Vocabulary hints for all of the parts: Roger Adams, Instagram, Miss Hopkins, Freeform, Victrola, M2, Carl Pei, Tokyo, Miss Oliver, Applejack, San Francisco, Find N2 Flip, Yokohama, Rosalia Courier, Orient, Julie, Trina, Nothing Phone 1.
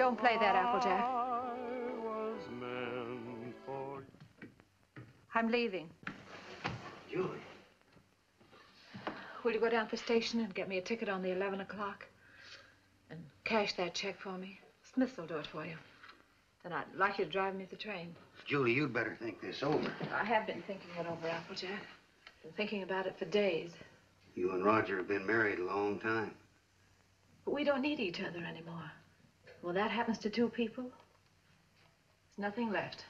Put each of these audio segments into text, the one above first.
Don't play that, Applejack. I'm leaving. Julie. Will you go down to the station and get me a ticket on the 11 o'clock? And cash that check for me? Smith will do it for you. Then I'd like you to drive me to the train. Julie, you'd better think this over. I have been thinking it over, Applejack. I've been thinking about it for days. You and Roger have been married a long time. But we don't need each other anymore. Well, that happens to two people. There's nothing left.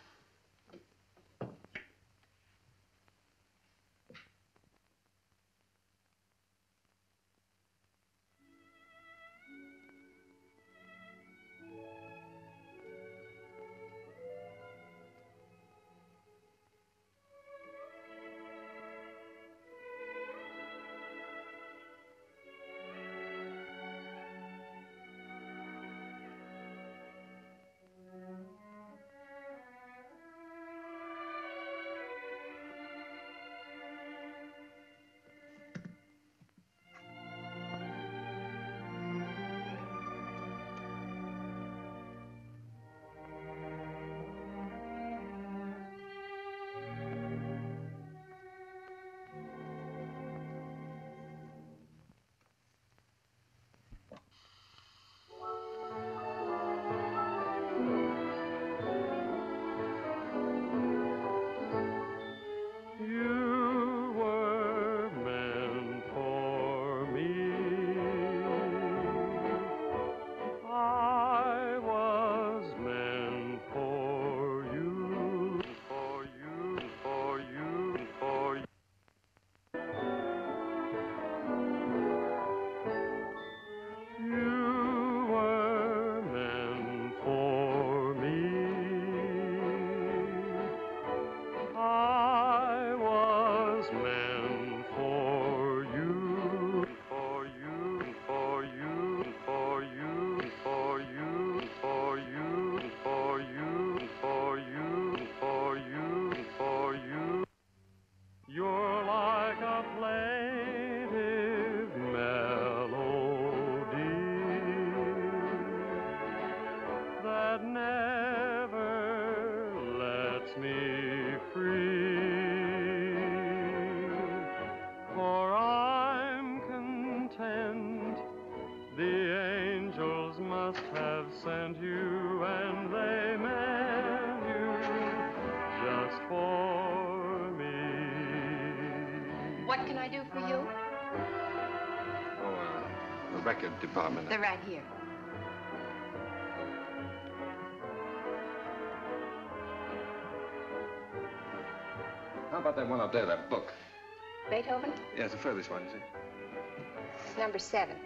Department. They're right here. How about that one up there, that book? Beethoven? Yeah, it's the furthest one, you see. It's number 7.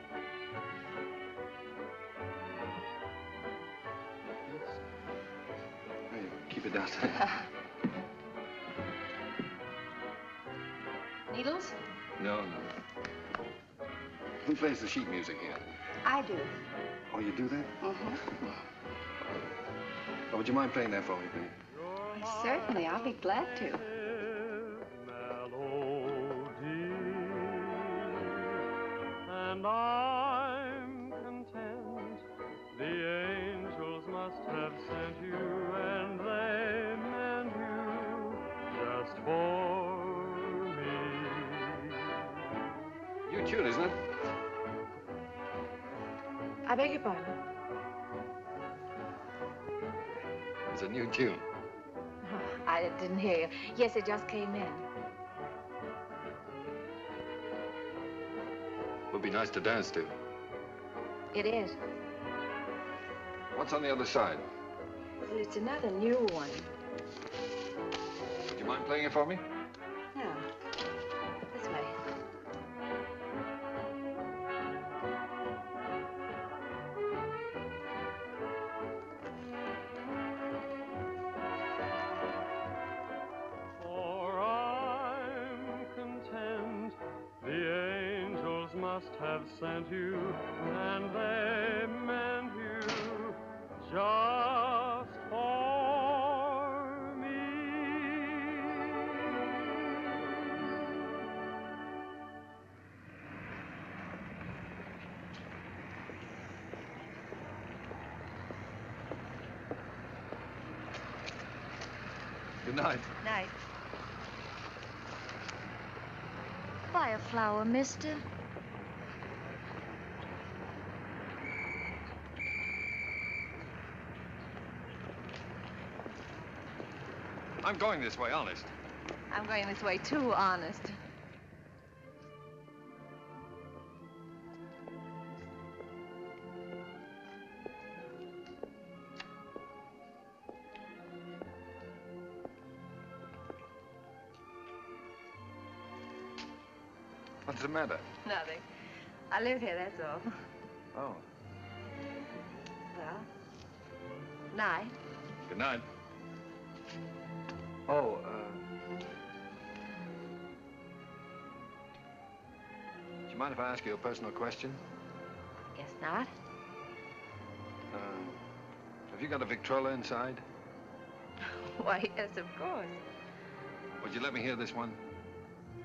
There you go. Keep it downstairs. Needles? No. Who plays the sheet music here? I do. Oh, you do that? Mm-hmm. Oh, would you mind playing that for me, please? Well, certainly, I'll be glad to. I beg your pardon? It's a new tune. Oh, I didn't hear you. Yes, it just came in. Would be nice to dance to. It is. What's on the other side? Well, it's another new one. Would you mind playing it for me? Sent you, and they meant you just for me. Good night. Night. Buy a flower, mister. I'm going this way, honest. I'm going this way too, honest. What's the matter? Nothing. I live here, that's all. Oh. Well, night. Good night. Oh, do you mind if I ask you a personal question? Guess not. Have you got a Victrola inside? Why, yes, of course. Would you let me hear this one?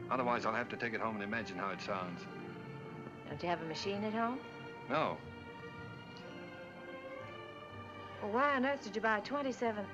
Otherwise, I'll have to take it home and imagine how it sounds. Don't you have a machine at home? No. Well, why on earth did you buy a 27?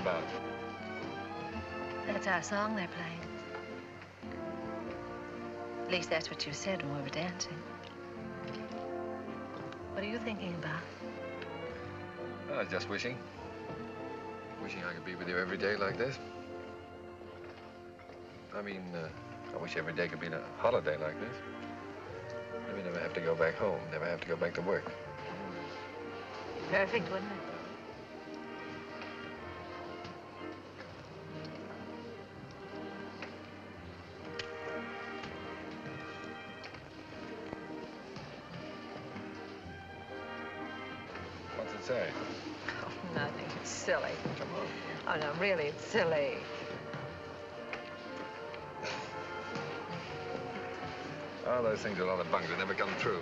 About. That's our song they're playing. At least that's what you said when we were dancing. What are you thinking about? I was just wishing. Wishing I could be with you every day like this. I mean, I wish every day could be a holiday like this. Then we never have to go back home, never have to go back to work. Perfect, wouldn't it? Really, it's silly. All those things are a lot of bunk that never come true.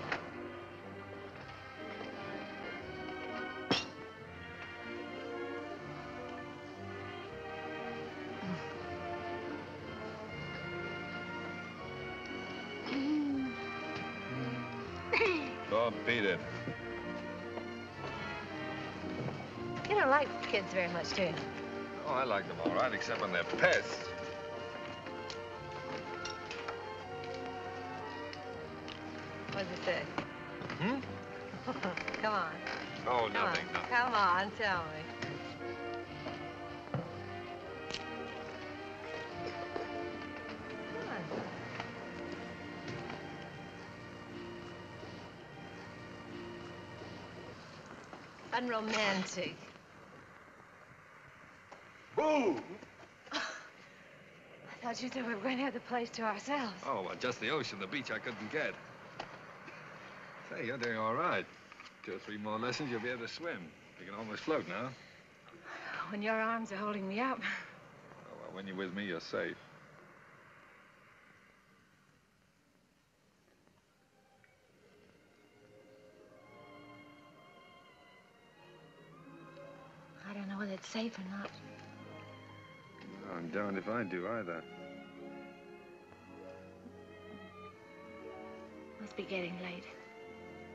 Oh, beat it. You don't like kids very much, do you? Oh, I like them all right, except when they're pests. What does it say? Hmm? Come on. Oh, come nothing, on. Nothing. Come on, tell me. Come on. Unromantic. Ooh. I thought you said we were going to have the place to ourselves. Oh, well, just the ocean, the beach I couldn't get. Say, you're doing all right. 2 or 3 more lessons, you'll be able to swim. You can almost float now. When your arms are holding me up. Oh, well, when you're with me, you're safe. I don't know whether it's safe or not. I'm darned if I do either. Must be getting late.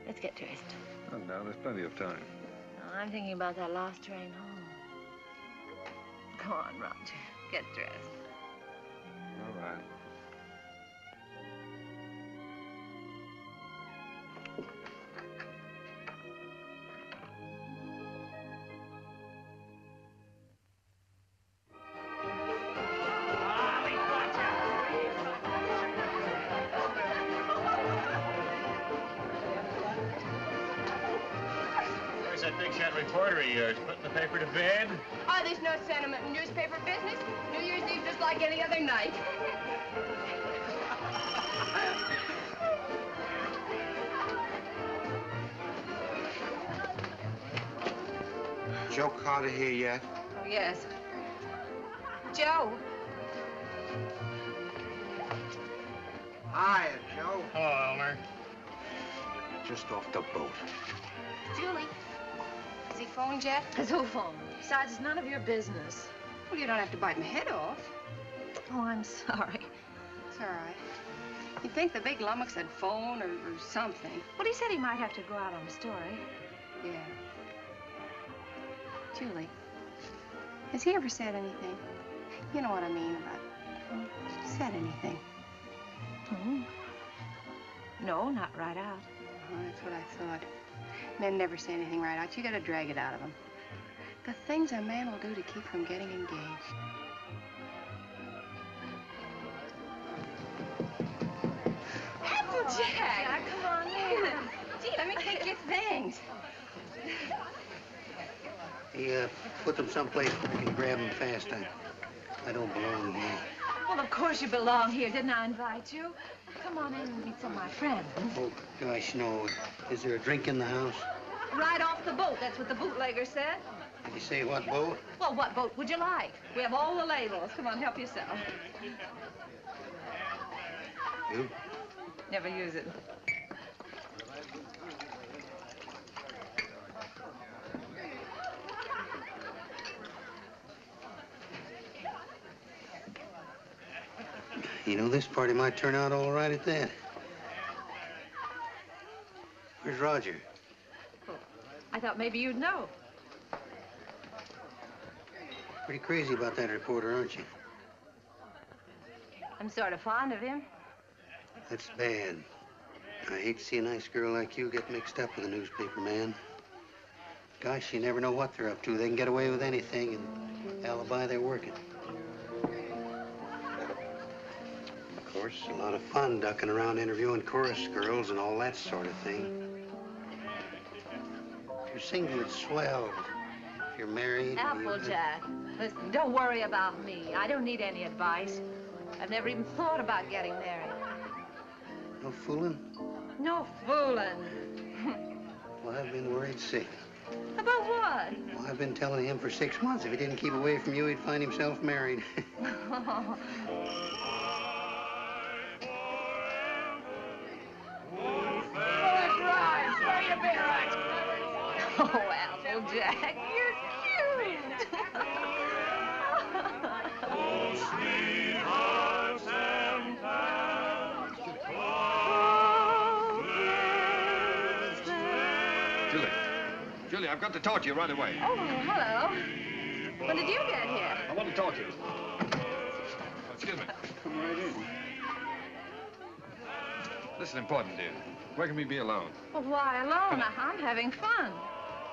Let's get dressed. Oh, no, there's plenty of time. No, I'm thinking about that last train home. Go on, Roger. Get dressed. All right. Reporter of yours, putting the paper to bed? Oh, there's no sentiment in newspaper business. New Year's Eve just like any other night. Joe Carter here yet? Oh, yes. Joe. Hiya, Joe. Hello, Elmer. Just off the boat. Julie. Has he phoned yet? Has who phoned? Besides, it's none of your business. Well, you don't have to bite my head off. Oh, I'm sorry. It's all right. You'd think the big lummox had phoned or something. Well, he said he might have to go out on a story. Yeah. Julie, has he ever said anything? You know what I mean about said anything. Mm. No, not right out. Oh, that's what I thought. Men never say anything right out. You gotta drag it out of them. The things a man will do to keep from getting engaged. Applejack! Oh, come on in. Gee, let me take your things. Hey, put them someplace where I can grab them fast. I don't belong here. Well, of course you belong here. Didn't I invite you? Come on in and meet some of my friends. Oh, gosh, no. Is there a drink in the house? Right off the boat. That's what the bootlegger said. Did you say what boat? Well, what boat would you like? We have all the labels. Come on, help yourself. You? Never use it. You know, this party might turn out all right at that. Where's Roger? Well, I thought maybe you'd know. Pretty crazy about that reporter, aren't you? I'm sort of fond of him. That's bad. I hate to see a nice girl like you get mixed up with a newspaper man. Gosh, you never know what they're up to. They can get away with anything and alibi they're working. A lot of fun ducking around interviewing chorus girls and all that sort of thing. If you're single, it's swell. If you're married... Applejack, listen, don't worry about me. I don't need any advice. I've never even thought about getting married. No fooling? No fooling. Well, I've been worried sick. About what? Well, I've been telling him for 6 months if he didn't keep away from you, he'd find himself married. Oh. Oh, Applejack, you're cute. Oh, sweethearts and pals. Julie, I've got to talk to you right away. Oh, hello. When did you get here? I want to talk to you. Excuse me. Come right in. This is important, dear. Where can we be alone? Well, why alone? I'm having fun.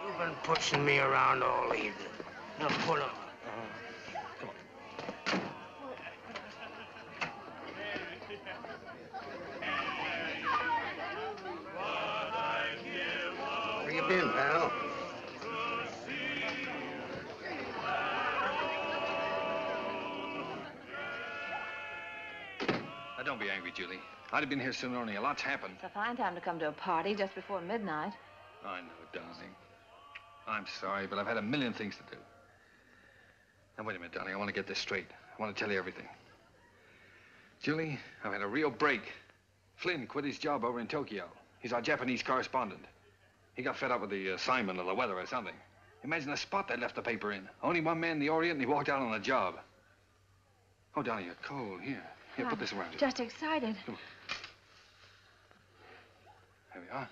You've been pushing me around all evening. Now, pull up. Come on. Where you been, pal? Now, don't be angry, Julie. I'd have been here sooner, only a lot's happened. It's a fine time to come to a party just before midnight. I know, darling. I'm sorry, but I've had a million things to do. Now, wait a minute, darling. I want to get this straight. I want to tell you everything. Julie, I've had a real break. Flynn quit his job over in Tokyo. He's our Japanese correspondent. He got fed up with the assignment or the weather or something. Imagine the spot they left the paper in. Only one man in the Orient, and he walked out on the job. Oh, darling, you're cold. Here, put this around you. Just excited. Come on. There we are.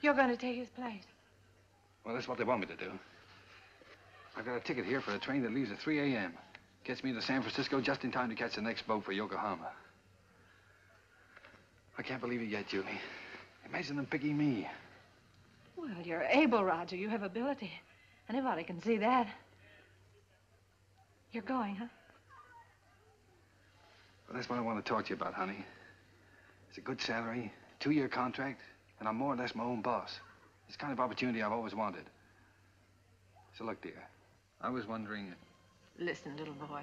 You're going to take his place. Well, that's what they want me to do. I've got a ticket here for a train that leaves at 3 a.m. Gets me to San Francisco just in time to catch the next boat for Yokohama. I can't believe it yet, Julie. Imagine them picking me. Well, you're able, Roger. You have ability. Anybody can see that. You're going, huh? Well, that's what I want to talk to you about, honey. It's a good salary, two-year contract, and I'm more or less my own boss. It's the kind of opportunity I've always wanted. So look, dear, I was wondering... Listen, little boy.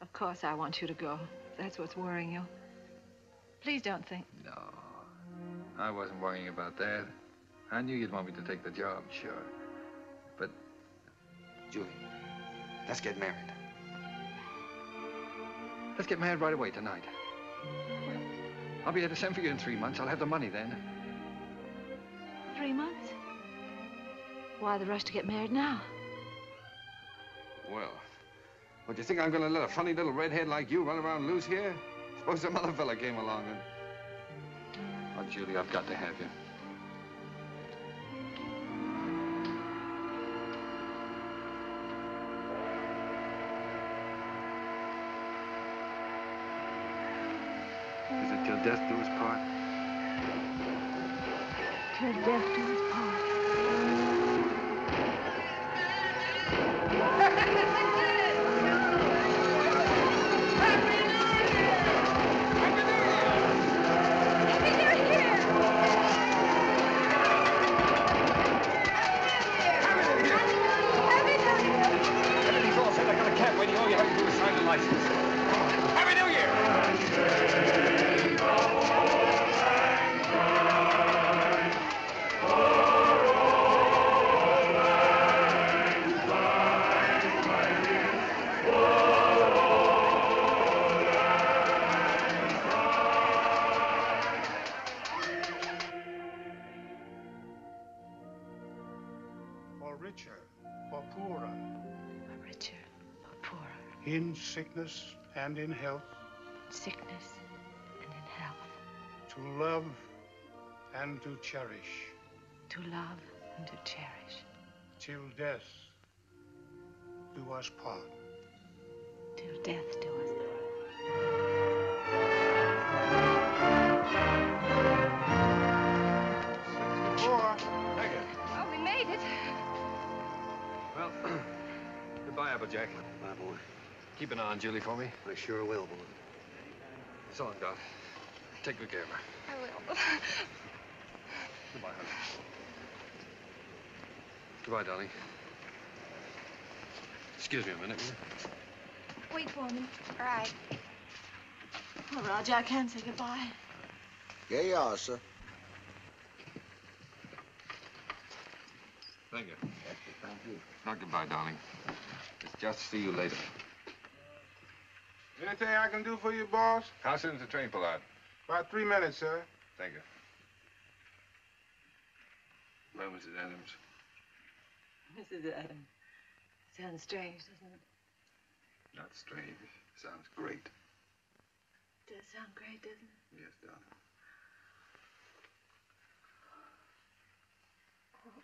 Of course I want you to go. That's what's worrying you. Please don't think... No, I wasn't worrying about that. I knew you'd want me to take the job, sure. But, Julie, let's get married. Let's get married right away tonight. I'll be here to send for you in 3 months. I'll have the money then. 3 months? Why the rush to get married now? Well, do you think I'm going to let a funny little redhead like you run around loose here? Suppose some other fella came along and... Oh, Julie, I've got to have you. Is it till death do us part? Till death do us part. Sickness and in health. Sickness and in health. To love and to cherish. To love and to cherish. Till death do us part. Till death do us part. Oh, we made it. Well, goodbye, Applejack. Bye, boy. Keep an eye on Julie for me. I sure will, boy. So long, Doc. Take good care of her. I will. Goodbye, honey. Goodbye, darling. Excuse me a minute, will you? Wait for me. All right. Well, Roger, I can say goodbye. Yeah, you are, sir. Thank you. Thank you. Not goodbye, darling. It's just see you later. Anything I can do for you, boss? How soon's the train pull out? About 3 minutes, sir. Thank you. Well, Mrs. Adams. Mrs. Adams. Sounds strange, doesn't it? Not strange. Sounds great. It does sound great, doesn't it? Yes, darling. Oh.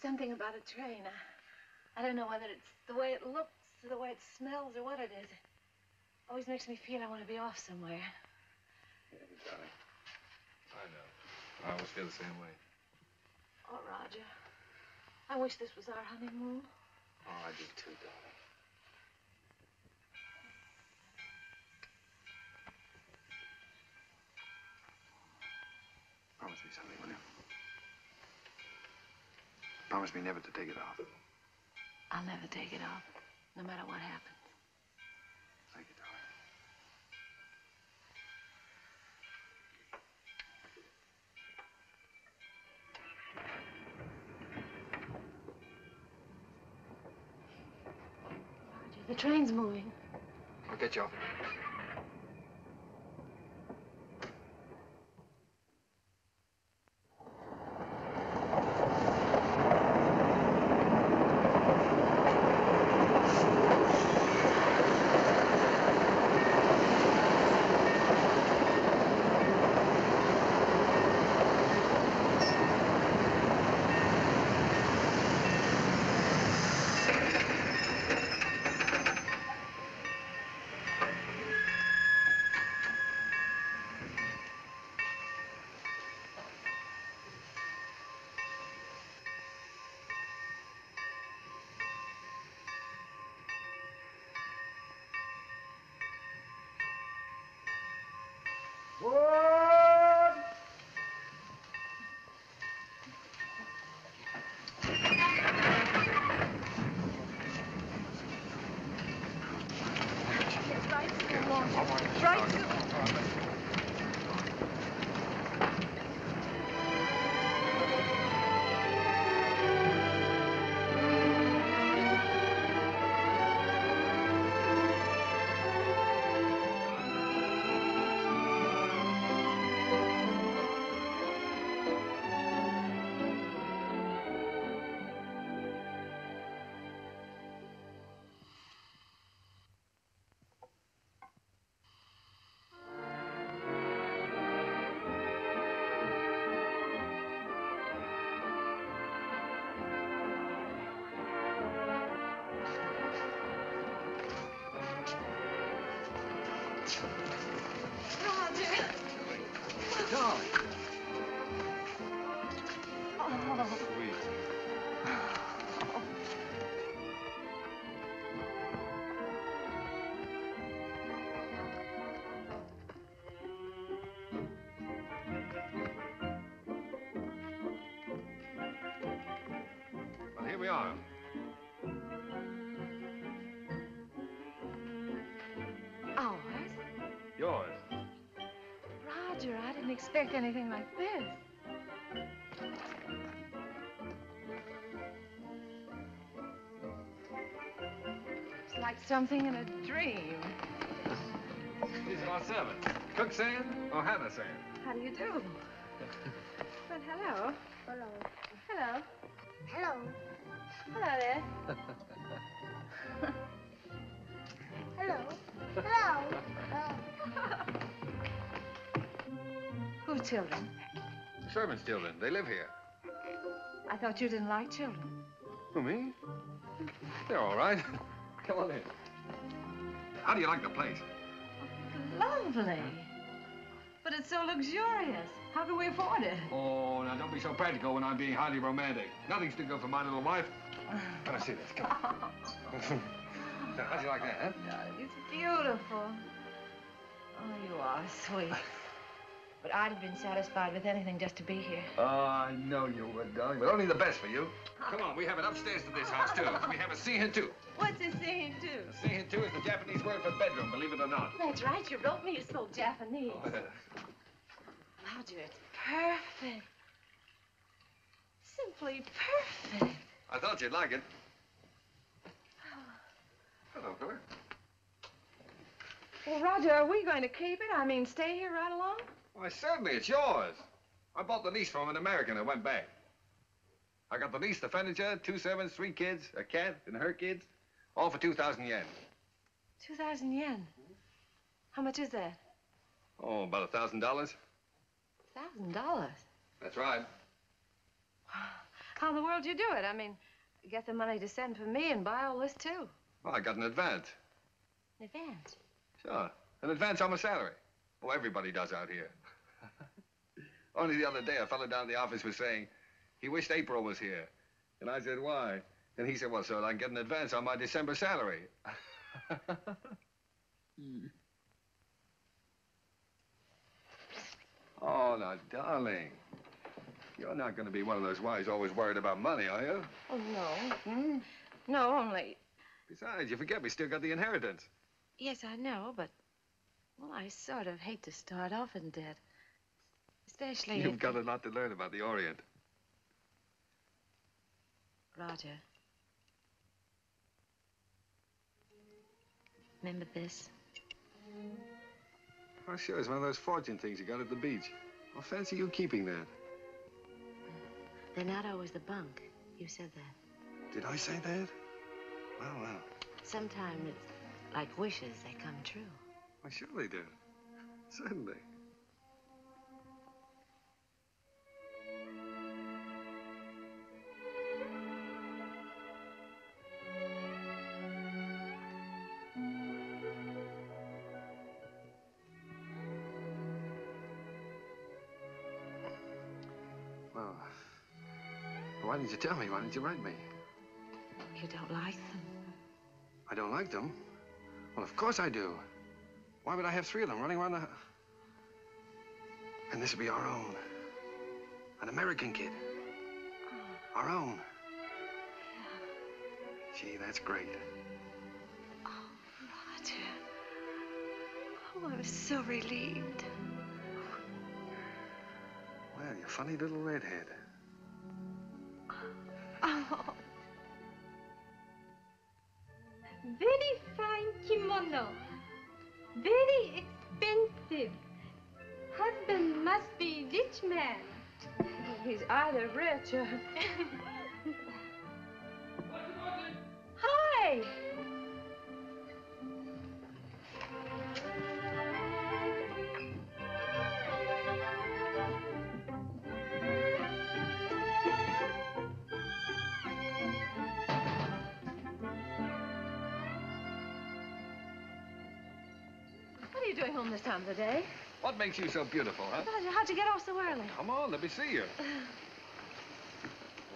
Something about a train. I don't know whether it's the way it looks, or the way it smells, or what it is. It always makes me feel I want to be off somewhere. Yeah, darling. I know. I always feel the same way. Oh, Roger. I wish this was our honeymoon. Oh, I do too, darling. Promise me something, will you? Promise me never to take it off. I'll never take it off, no matter what happens. Thank you, darling. Roger, the train's moving. I'll get you off. Board! Right to expect anything like this. It's like something in a dream. These are our servants. Cook San or Hannah San? How do you do? But hello. Hello. Hello. Hello. Hello there. Hello. Hello. Hello. Whose children? The servants' children. They live here. I thought you didn't like children. Who, me? They're all right. Come on in. How do you like the place? Lovely. But it's so luxurious. How can we afford it? Oh, now don't be so practical when I'm being highly romantic. Nothing's too good for my little wife. Can I see this? Come on. Now, how'd you like that, huh? No, it's beautiful. Oh, you are sweet. But I'd have been satisfied with anything just to be here. Oh, I know you would, darling, but only the best for you. Come on, we have it upstairs to this house, too. We have a seihin-tu. What's a seihin-tu? A seihin-tu is the Japanese word for bedroom, believe it or not. That's right, you wrote me, it's so Japanese. Oh. Roger, it's perfect. Simply perfect. I thought you'd like it. Oh. Hello, Dora. Well, Roger, are we going to keep it? I mean, stay here right along? Why, certainly, it's yours. I bought the lease from an American that went back. I got the lease, the furniture, 2 servants, 3 kids, a cat and her kids, all for 2,000 yen. 2,000 yen? How much is that? Oh, about $1,000. $1,000? That's right. How in the world do you do it? I mean, get the money to send for me and buy all this, too. Well, I got an advance. An advance? Sure. An advance on my salary. Oh, everybody does out here. Only the other day, a fellow down in the office was saying he wished April was here. And I said, why? And he said, well, so I can get an advance on my December salary. Oh, now, darling, you're not going to be one of those wives always worried about money, are you? Oh, no. Hmm? No, only... Besides, you forget we still got the inheritance. Yes, I know, but... Well, I sort of hate to start off in debt, especially... You've got a lot to learn about the Orient. Roger. Remember this? Oh, sure, it's one of those fortune things you got at the beach. I fancy you keeping that. They're not always the bunk. You said that. Did I say that? Well, well. Sometimes it's like wishes, they come true. Why, sure they do. Certainly. Well, why didn't you tell me? Why didn't you write me? You don't like them. I don't like them? Well, of course I do. Why would I have 3 of them running around the... And this will be our own. An American kid. Oh. Our own. Yeah. Gee, that's great. Oh, Roger. Oh, I was so relieved. Well, you're a funny little redhead. Oh. Very fine kimono. Very expensive. Husband must be rich man. He's either rich or... Hi! What are you doing home this time of the day? What makes you so beautiful, huh? Roger, how'd you get off so early? Oh, come on, let me see you.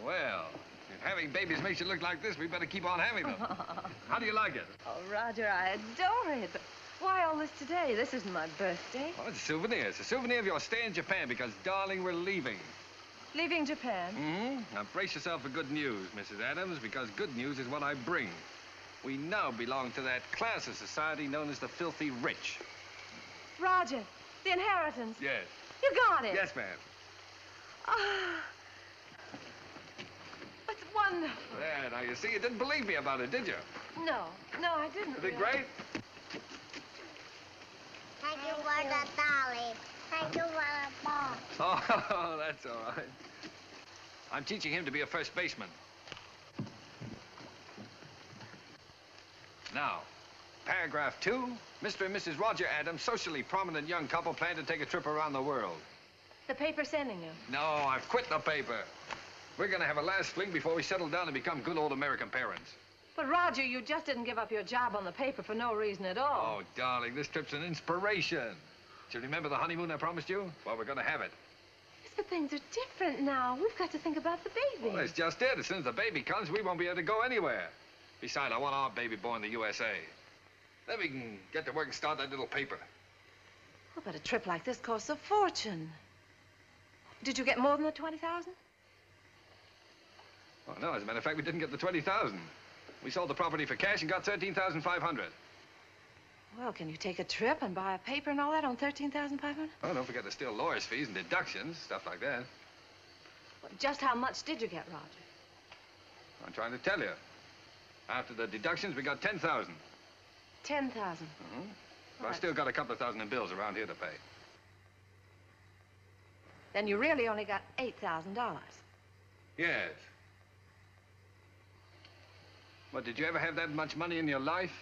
Well, if having babies makes you look like this, we better keep on having them. How do you like it? Oh, Roger, I adore it. But why all this today? This isn't my birthday. Oh, it's a souvenir. It's a souvenir of your stay in Japan because, darling, we're leaving. Leaving Japan? Mm-hmm. Now, brace yourself for good news, Mrs. Adams, because good news is what I bring. We now belong to that class of society known as the filthy rich. Roger. The inheritance. Yes. You got it. Yes, ma'am. Oh, that's wonderful. Yeah, now you see, you didn't believe me about it, did you? No. No, I didn't. Isn't it great? Thank you for the dolly. Thank you for the ball. Oh, that's all right. I'm teaching him to be a first baseman. Now. Paragraph 2, Mr. and Mrs. Roger Adams, socially prominent young couple, plan to take a trip around the world. The paper's sending you? No, I've quit the paper. We're going to have a last fling before we settle down and become good old American parents. But, Roger, you just didn't give up your job on the paper for no reason at all. Oh, darling, this trip's an inspiration. Do you remember the honeymoon I promised you? Well, we're going to have it. Yes, but things are different now. We've got to think about the baby. Well, that's just it. As soon as the baby comes, we won't be able to go anywhere. Besides, I want our baby born in the USA. Then we can get to work and start that little paper. Well, but a trip like this costs a fortune. Did you get more than the 20,000? Well, no, as a matter of fact, we didn't get the 20,000. We sold the property for cash and got 13,500. Well, can you take a trip and buy a paper and all that on 13,500? Oh, don't forget there's still lawyers' fees and deductions, stuff like that. Well, just how much did you get, Roger? I'm trying to tell you. After the deductions, we got 10,000. 10,000. Mm-hmm. Well, right. I've still got a couple of thousand in bills around here to pay. Then you really only got $8,000. Yes. But did you ever have that much money in your life?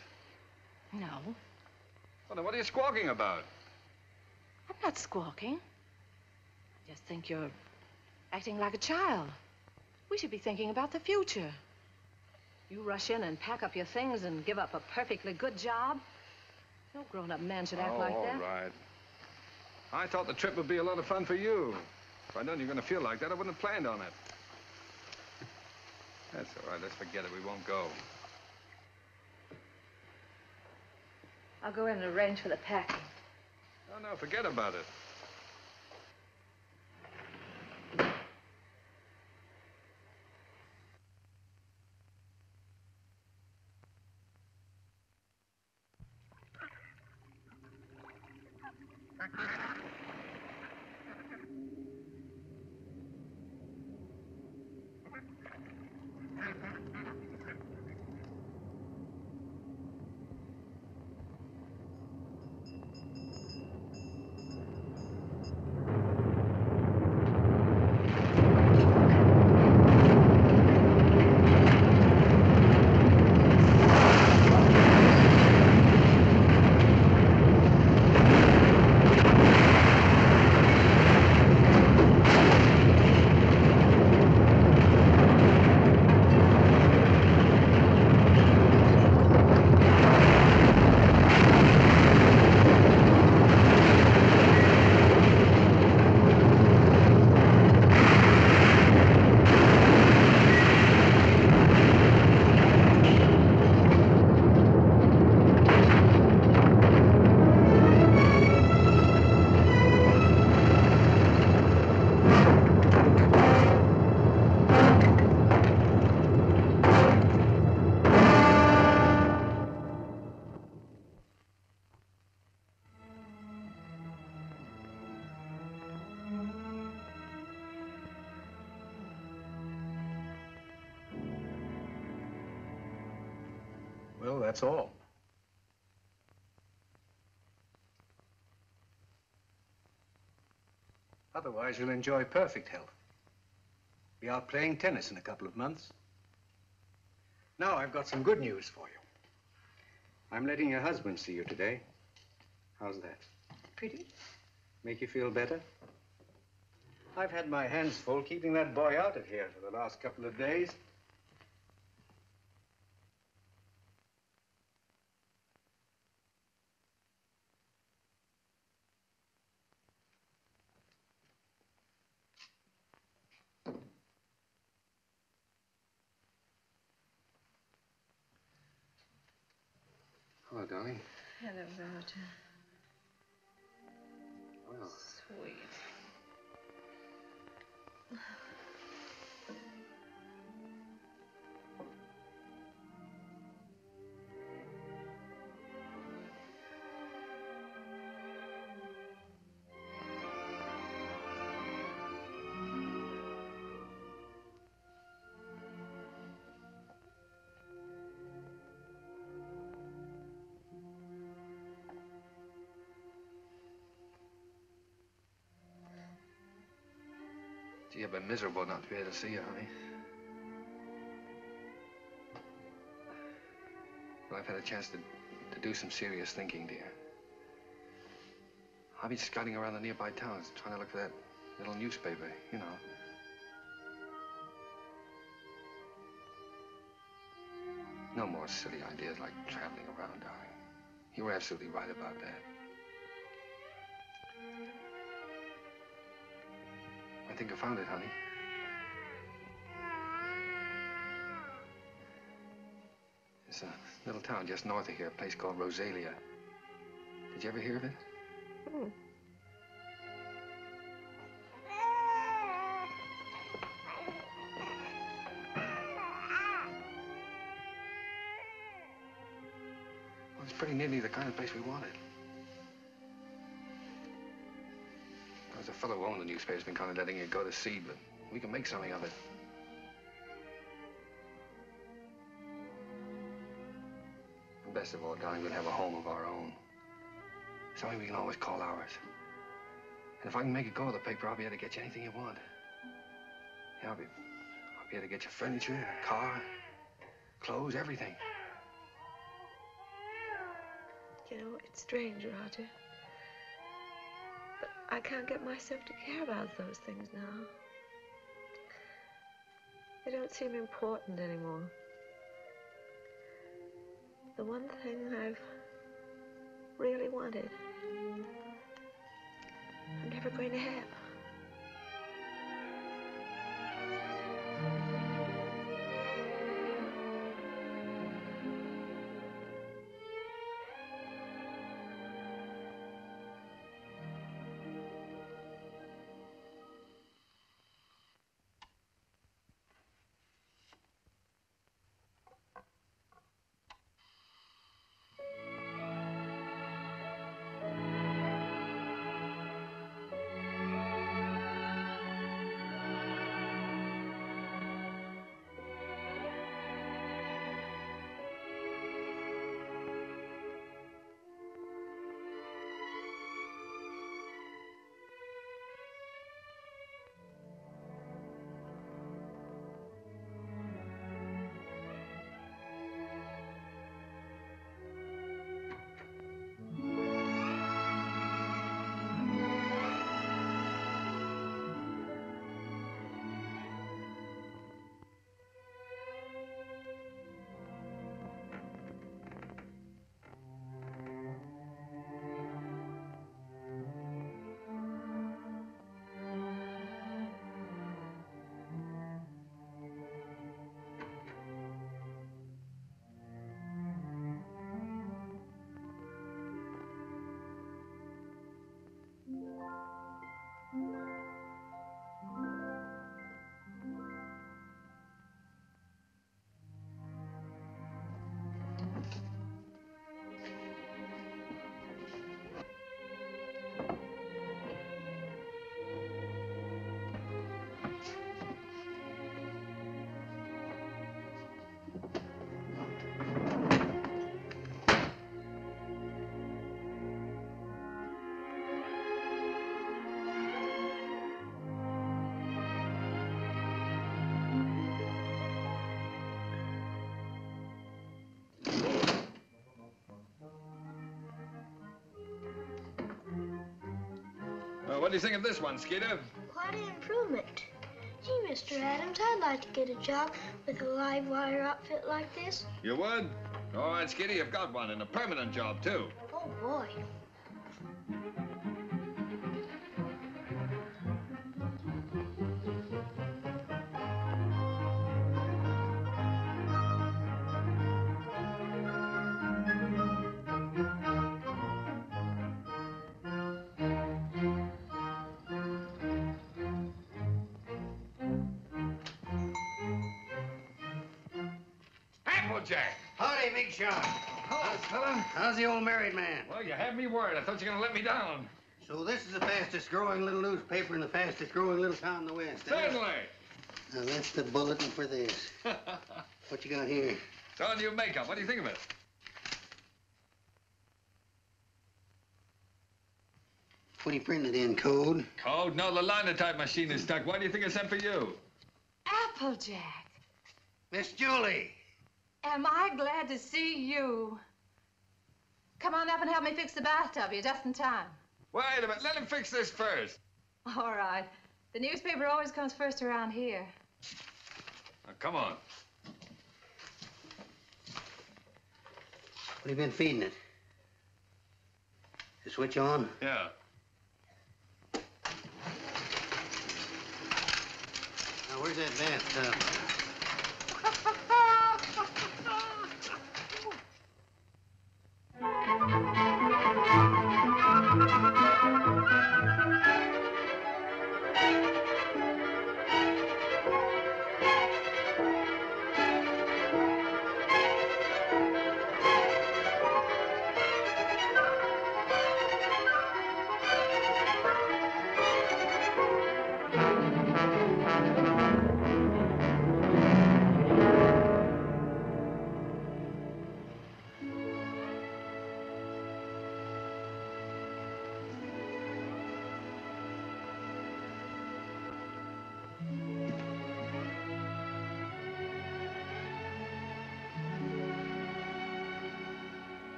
No. Well, then what are you squawking about? I'm not squawking. I just think you're acting like a child. We should be thinking about the future. You rush in and pack up your things and give up a perfectly good job. No grown-up man should act like that. All right. I thought the trip would be a lot of fun for you. If I'd known you were going to feel like that, I wouldn't have planned on it. That's all right. Let's forget it. We won't go. I'll go in and arrange for the packing. Oh, no, forget about it. That's all. Otherwise, you'll enjoy perfect health. We are playing tennis in a couple of months. Now, I've got some good news for you. I'm letting your husband see you today. How's that? Pretty. Make you feel better? I've had my hands full keeping that boy out of here for the last couple of days. Hello, darling. Hello, Roger. Well. Sweet. Gee, I've been miserable not to be able to see you, honey. Well, I've had a chance to do some serious thinking, dear. I've been scouting around the nearby towns, trying to look for that little newspaper, you know. No more silly ideas like traveling around, darling. You were absolutely right about that. I think I found it, honey. It's a little town just north of here, a place called Rosalia. Did you ever hear of it? Mm. Well, it's pretty nearly the kind of place we wanted. There's a fellow who owned the newspaper has been kind of letting it go to seed, but we can make something of it. And best of all, darling, we'll have a home of our own. Something we can always call ours. And if I can make it go with the paper, I'll be able to get you anything you want. Yeah, I'll be able to get you furniture, a car, clothes, everything. You know, it's strange, Roger. I can't get myself to care about those things now. They don't seem important anymore. The one thing I've really wanted, I'm never going to have. What do you think of this one, Skeeter? Quite an improvement. Gee, Mr. Adams, I'd like to get a job with a live wire outfit like this. You would? All right, Skeeter, you've got one, and a permanent job, too. Oh, boy. Jack. Howdy, Big Shot. Hello, fella. How's the old married man? Well, you had me worried. I thought you were going to let me down. So this is the fastest-growing little newspaper in the fastest-growing little town in the West. Certainly. Now, that's the bulletin for this. What you got here? It's all new makeup. What do you think of it? What do you print it in, code? Code? No, the linotype machine is stuck. Why do you think I sent for you? Applejack. Miss Julie. Am I glad to see you. Come on up and help me fix the bathtub. You're just in time. Wait a minute. Let him fix this first. All right. The newspaper always comes first around here. Now, come on. What have you been feeding it? The switch on? Yeah. Now, where's that bathtub?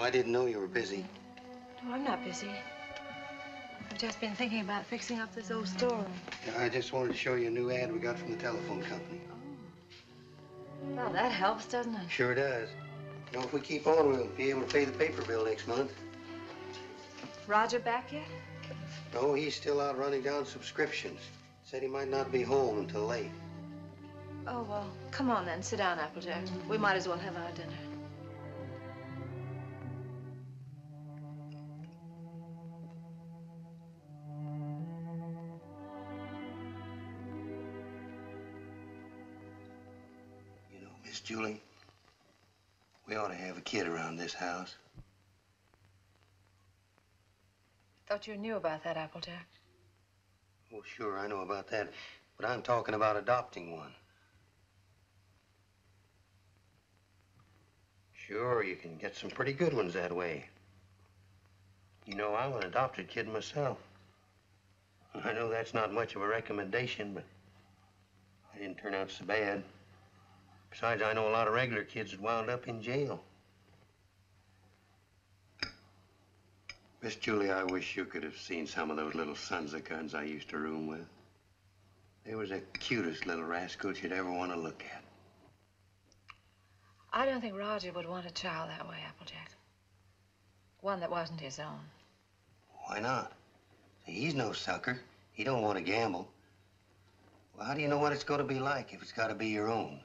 I didn't know you were busy. No, I'm not busy. I've just been thinking about fixing up this old story. Yeah, I just wanted to show you a new ad we got from the telephone company. Oh. Well, that helps, doesn't it? Sure does. You know, if we keep on, we'll be able to pay the paper bill next month. Roger back yet? No, he's still out running down subscriptions. Said he might not be home until late. Oh, well, come on then. Sit down, Applejack. We might as well have our dinner. Julie, we ought to have a kid around this house. Thought you knew about that, Applejack. Well, sure, I know about that, but I'm talking about adopting one. Sure, you can get some pretty good ones that way. You know, I'm an adopted kid myself. I know that's not much of a recommendation, but I didn't turn out so bad. Besides, I know a lot of regular kids that wound up in jail. Miss Julie, I wish you could have seen some of those little sons of guns I used to room with. They was the cutest little rascals you'd ever want to look at. I don't think Roger would want a child that way, Applejack. One that wasn't his own. Why not? See, he's no sucker. He don't want to gamble. Well, how do you know what it's going to be like if it's got to be your own?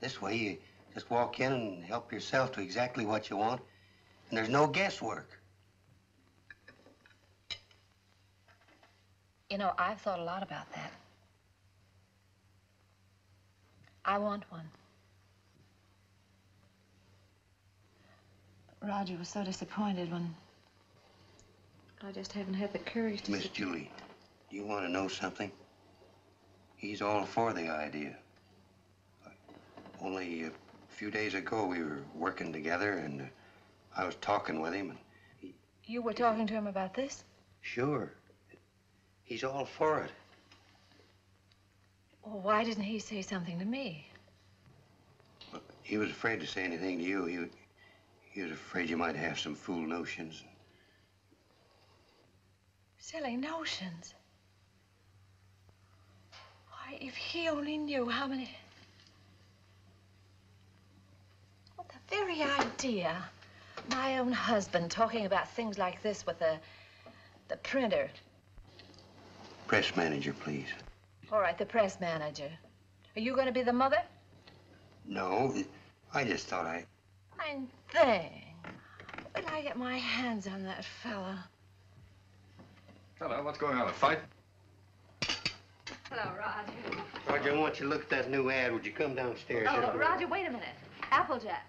This way, you just walk in and help yourself to exactly what you want, and there's no guesswork. You know, I've thought a lot about that. I want one. But Roger was so disappointed when I just haven't had the courage to... Miss Julie, do you want to know something? He's all for the idea. Only a few days ago, we were working together, and I was talking with him, and he... You were talking to him about this? Sure. He's all for it. Well, why didn't he say something to me? Well, he was afraid to say anything to you. He was afraid you might have some fool notions. silly notions. Why, if he only knew how many... What the very idea. My own husband talking about things like this with the printer. Press manager, please. All right, the press manager. Are you going to be the mother? No, I just thought I... Fine thing. When I get my hands on that fella. Hello, what's going on, a fight? Hello, Roger. Roger, I want you to look at that new ad. Would you come downstairs? Oh, Roger, wait a minute. Applejack.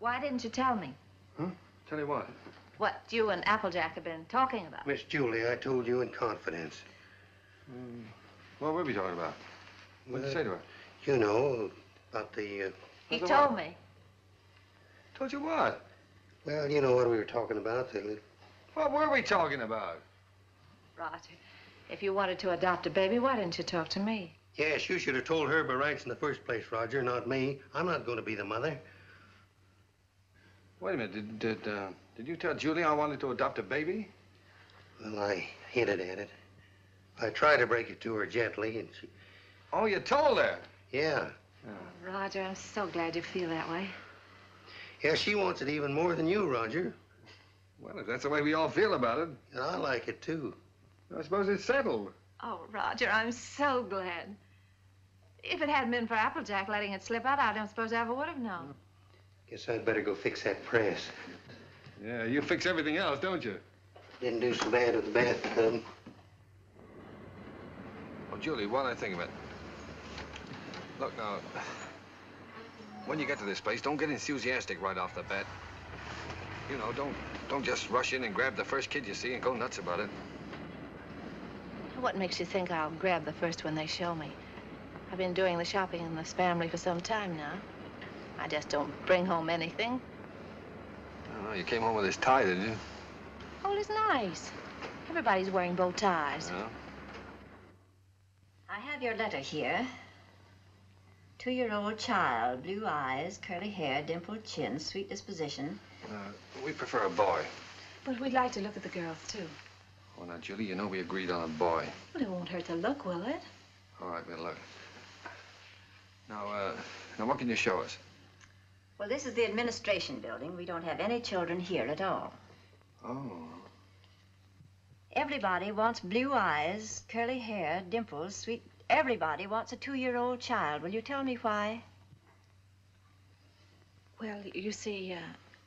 Why didn't you tell me? Huh? Tell you what? What you and Applejack have been talking about. Miss Julie, I told you in confidence. What were we talking about? What did you say to her? You know, about the... He told me. Told you what? Well, you know what we were talking about. What were we talking about? Roger, if you wanted to adopt a baby, why didn't you talk to me? Yes, you should have told her by rights in the first place, Roger, not me. I'm not going to be the mother. Wait a minute, did you tell Julie I wanted to adopt a baby? Well, I hinted at it. I tried to break it to her gently, and she... Oh, you told her? Yeah. Oh, Roger, I'm so glad you feel that way. Yeah, she wants it even more than you, Roger. Well, if that's the way we all feel about it. And I like it, too. I suppose it's settled. Oh, Roger, I'm so glad. If it hadn't been for Applejack letting it slip out, I don't suppose I ever would have known. Guess I'd better go fix that press. Yeah, you fix everything else, don't you? Didn't do so bad with the bathtub. Well, Julie, while I think of it, look, now, when you get to this place, don't get enthusiastic right off the bat. You know, don't just rush in and grab the first kid you see and go nuts about it. What makes you think I'll grab the first one they show me? I've been doing the shopping in this family for some time now. I just don't bring home anything. Oh, you came home with this tie, did you? Oh, it's nice. Everybody's wearing bow ties. Yeah. I have your letter here. 2-year-old child, blue eyes, curly hair, dimpled chin, sweet disposition. We prefer a boy. But we'd like to look at the girls, too. Oh, now, Julie, you know we agreed on a boy. Well, it won't hurt to look, will it? All right, we'll look. Now, now what can you show us? Well, this is the administration building. We don't have any children here at all. Oh. Everybody wants blue eyes, curly hair, dimples, sweet... Everybody wants a 2-year-old child. Will you tell me why? Well, you see,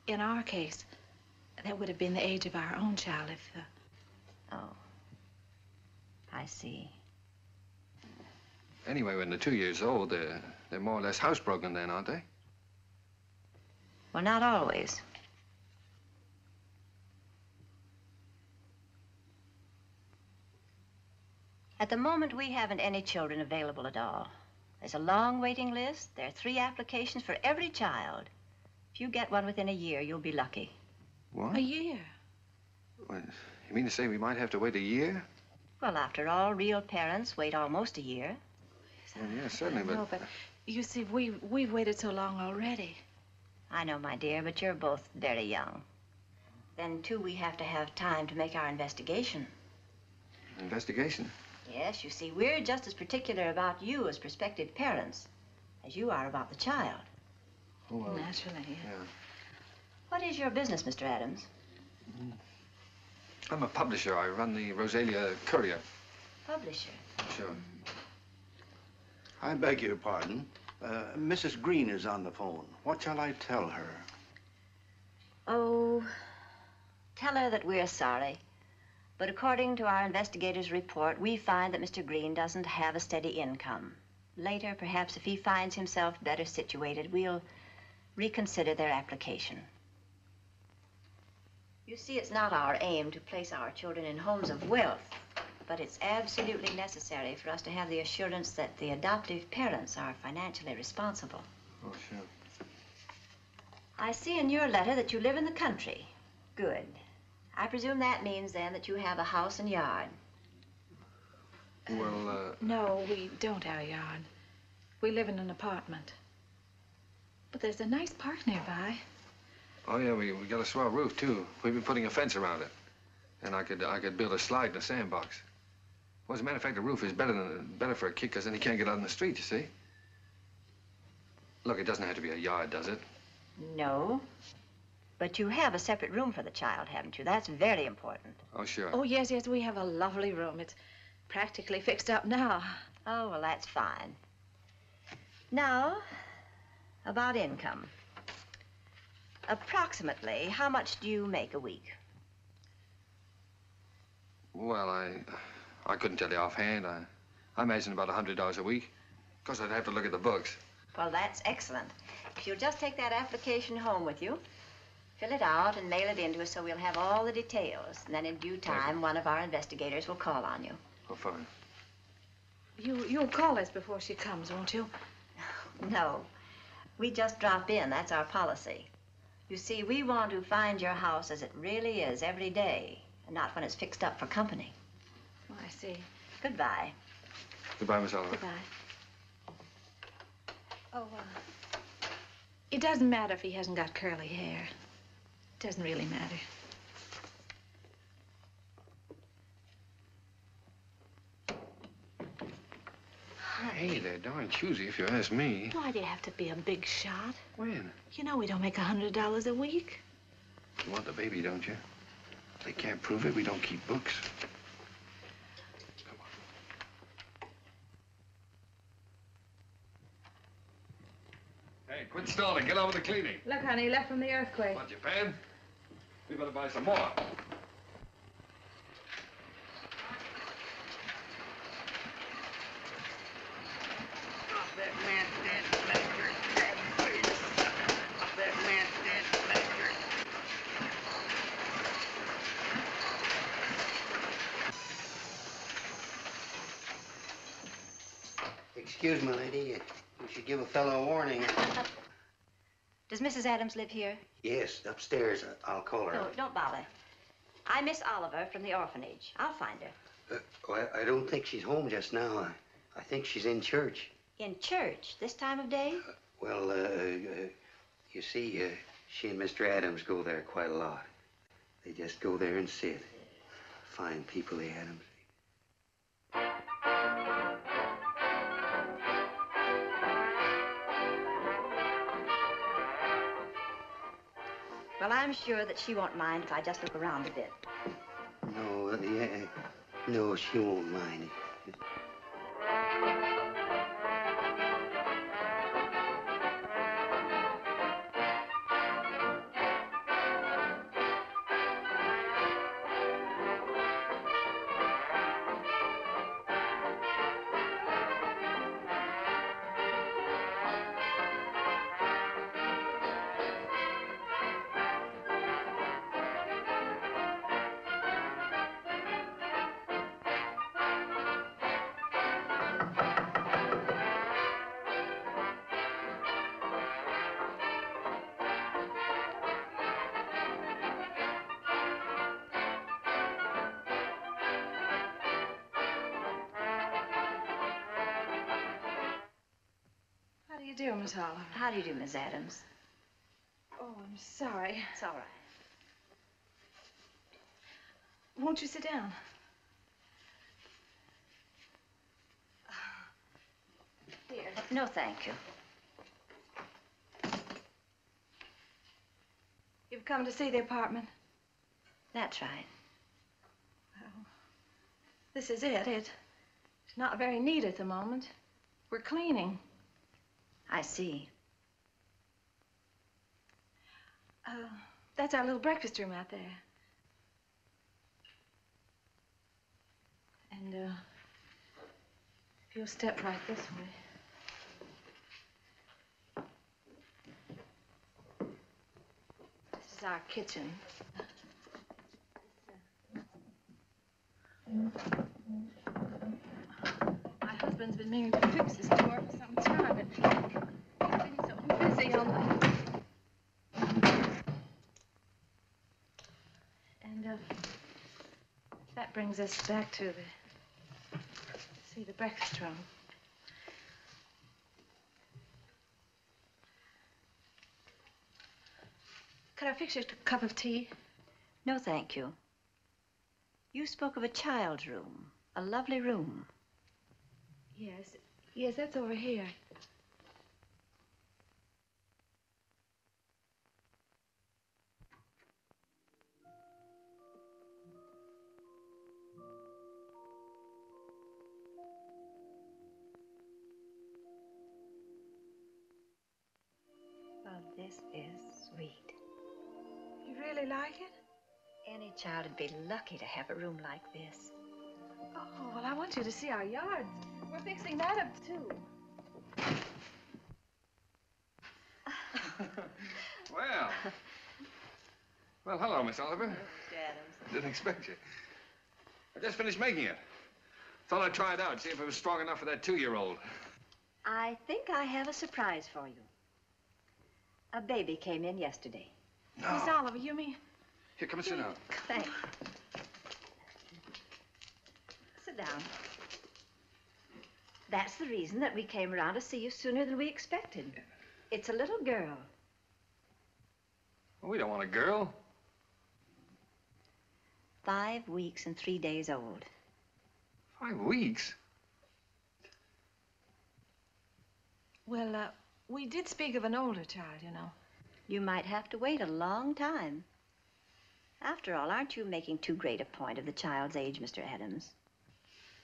in our case, that would have been the age of our own child if... Oh. I see. Anyway, when they're 2 years old, they're more or less housebroken then, aren't they? Well, not always. At the moment, we haven't any children available at all. There's a long waiting list. There are 3 applications for every child. If you get one within a year, you'll be lucky. What? A year? Well, you mean to say we might have to wait a year? Well, after all, real parents wait almost a year. Well, yeah, certainly, but... No, but you see, we've waited so long already. I know, my dear, but you're both very young. Then, too, we have to have time to make our investigation. Investigation? Yes, you see, we're just as particular about you as prospective parents as you are about the child. Oh, well, naturally, yeah. What is your business, Mr. Adams? I'm a publisher. I run the Rosalia Courier. Publisher? Sure. I beg your pardon. Mrs. Green is on the phone. What shall I tell her? Oh, tell her that we're sorry. But according to our investigator's report, we find that Mr. Green doesn't have a steady income. Later, perhaps if he finds himself better situated, we'll reconsider their application. You see, it's not our aim to place our children in homes of wealth, but it's absolutely necessary for us to have the assurance that the adoptive parents are financially responsible. Oh, sure. I see in your letter that you live in the country. Good. I presume that means, then, that you have a house and yard. Well, No, we don't have a yard. We live in an apartment. But there's a nice park nearby. Oh, yeah, we got a swell roof, too. We've been putting a fence around it. And I could build a slide and a sandbox. Well, as a matter of fact, the roof is better for a kid, because then he can't get out on the street, you see. Look, it doesn't have to be a yard, does it? No. But you have a separate room for the child, haven't you? That's very important. Oh, sure. Oh, yes, yes, we have a lovely room. It's practically fixed up now. Oh, well, that's fine. Now, about income. Approximately, how much do you make a week? Well, I couldn't tell you offhand. I imagine about $100 a week. Of course, I'd have to look at the books. Well, that's excellent. If you'll just take that application home with you, fill it out and mail it in to us so we'll have all the details. And then in due time, one of our investigators will call on you. Oh, fine. You'll call us before she comes, won't you? No. We just drop in. That's our policy. You see, we want to find your house as it really is every day, and not when it's fixed up for company. Oh, I see. Goodbye. Goodbye, Miss Oliver. Goodbye. Oh, it doesn't matter if he hasn't got curly hair. It doesn't really matter. Hey there, darn choosy, if you ask me. Why do you have to be a big shot? When? You know we don't make $100 a week. You want the baby, don't you? If they can't prove it, we don't keep books. Quit stalling. Get on with the cleaning. Look, honey, left from the earthquake. What, Japan? We better buy some more. Excuse me, lady. You should give a fellow a warning. Does Mrs. Adams live here? Yes, upstairs. I'll call her. No, don't bother. I'm Miss Oliver from the orphanage. I'll find her. Well, I don't think she's home just now. I think she's in church. In church? This time of day? You see, she and Mr. Adams go there quite a lot. They just go there and sit. Fine people, the Adams. Well, I'm sure that she won't mind if I just look around a bit. No, yeah. No, she won't mind. How do you do, Miss Oliver? How do you do, Miss Adams? Oh, I'm sorry. It's all right. Won't you sit down? Here. No, thank you. You've come to see the apartment? That's right. Well, this is it. It's not very neat at the moment. We're cleaning. I see. That's our little breakfast room out there. And, if you'll step right this way. This is our kitchen. My husband's been meaning to fix this door for some time, but... that brings us back to the breakfast room. Could I fix you a cup of tea? No, thank you. You spoke of a child's room, a lovely room. Yes, that's over here. Well, this is sweet. You really like it? Any child would be lucky to have a room like this. Oh, well, I want you to see our yard. We're fixing that up, too. Well, hello, Miss Oliver. Mr. Adams. Didn't expect you. I just finished making it. Thought I'd try it out, see if it was strong enough for that 2-year-old. I think I have a surprise for you. A baby came in yesterday. No. Miss Oliver, you mean... Here, come and sit down. Thanks. Sit down. That's the reason that we came around to see you sooner than we expected. It's a little girl. Well, we don't want a girl. 5 weeks and 3 days old. 5 weeks? Well, we did speak of an older child, you know. You might have to wait a long time. After all, aren't you making too great a point of the child's age, Mr. Adams?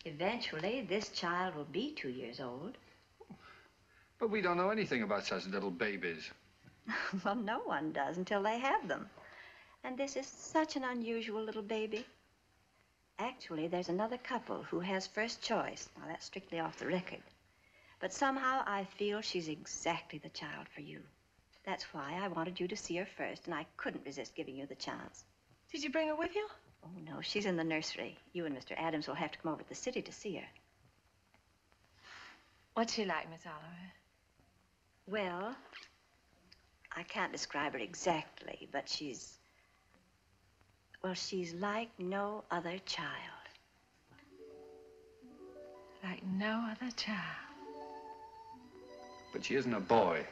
Eventually, this child will be 2 years old. But we don't know anything about such little babies. Well, no one does until they have them. And this is such an unusual little baby. Actually, there's another couple who has first choice. Now, that's strictly off the record. But somehow, I feel she's exactly the child for you. That's why I wanted you to see her first, and I couldn't resist giving you the chance. Did you bring her with you? Oh, no, she's in the nursery. You and Mr. Adams will have to come over to the city to see her. What's she like, Miss Oliver? Well, I can't describe her exactly, but she's... Well, she's like no other child. Like no other child. But she isn't a boy.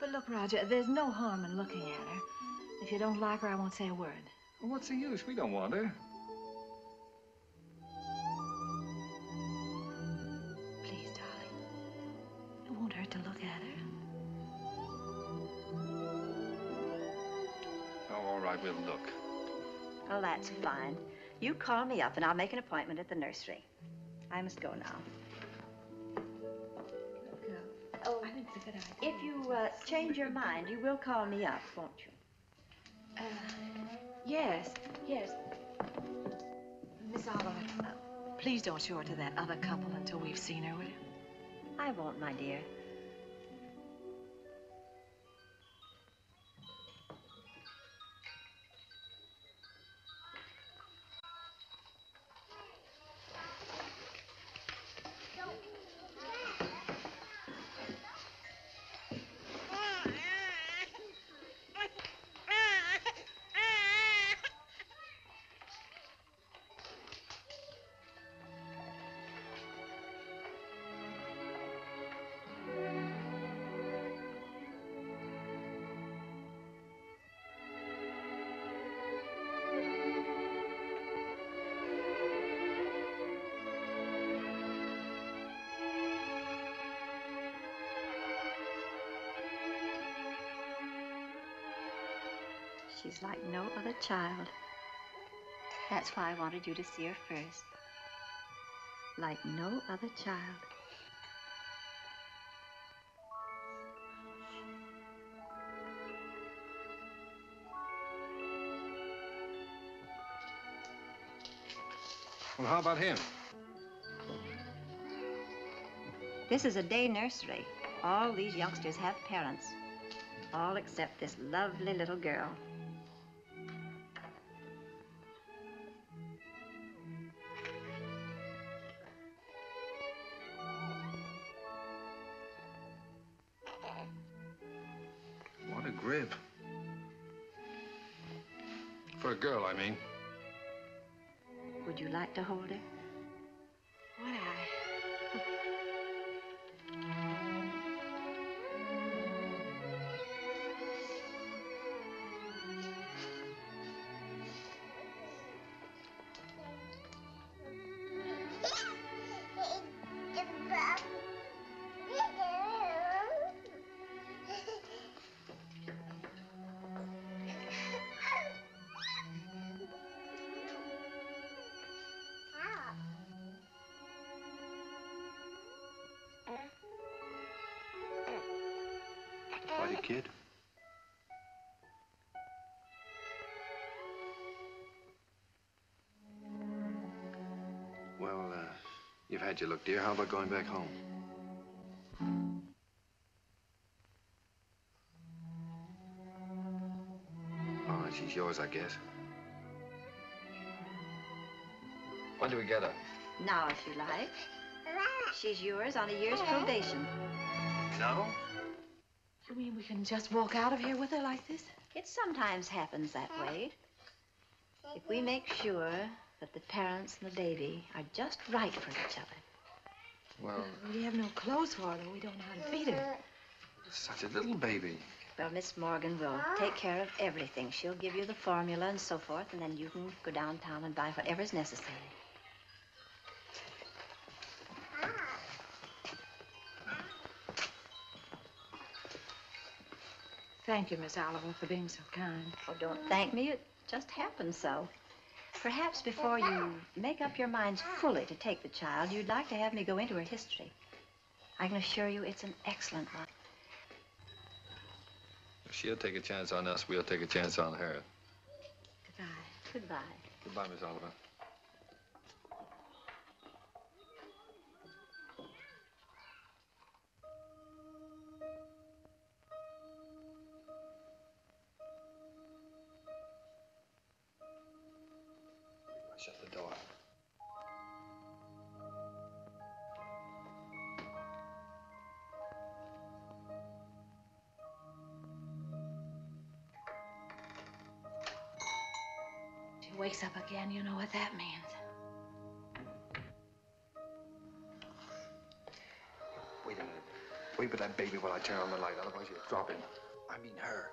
But look, Roger, there's no harm in looking at her. If you don't like her, I won't say a word. Well, what's the use? We don't want her. Please, darling. It won't hurt to look at her. Oh, all right, we'll look. Oh, that's fine. You call me up and I'll make an appointment at the nursery. I must go now. Good girl. Oh, I think it's a good idea. If you change your mind, you will call me up, won't you? Yes. Miss Oliver, please don't show her to that other couple until we've seen her, will you? I won't, my dear. She's like no other child. That's why I wanted you to see her first. Like no other child. Well, how about him? This is a day nursery. All these youngsters have parents. All except this lovely little girl. Girl, I mean. Would you like to hold her? Would I? kid. Well, you've had your look, dear. How about going back home? Oh, she's yours, I guess. When do we get her? Now, if you like. She's yours on a year's probation. No? You mean we can just walk out of here with her like this? It sometimes happens that way. If we make sure that the parents and the baby are just right for each other. Well... we have no clothes for her, though. We don't know how to feed her. Such a little baby. Well, Miss Morgan will take care of everything. She'll give you the formula and so forth, and then you can go downtown and buy whatever's necessary. Thank you, Miss Oliver, for being so kind. Oh, don't thank me. It just happened so. Perhaps before you make up your minds fully to take the child, you'd like to have me go into her history. I can assure you it's an excellent one. If she'll take a chance on us, we'll take a chance on her. Goodbye. Goodbye. Goodbye, Miss Oliver. Shut the door. She wakes up again, you know what that means. Wait a minute. Wait for that baby while I turn on the light, otherwise you'll drop him. I mean her.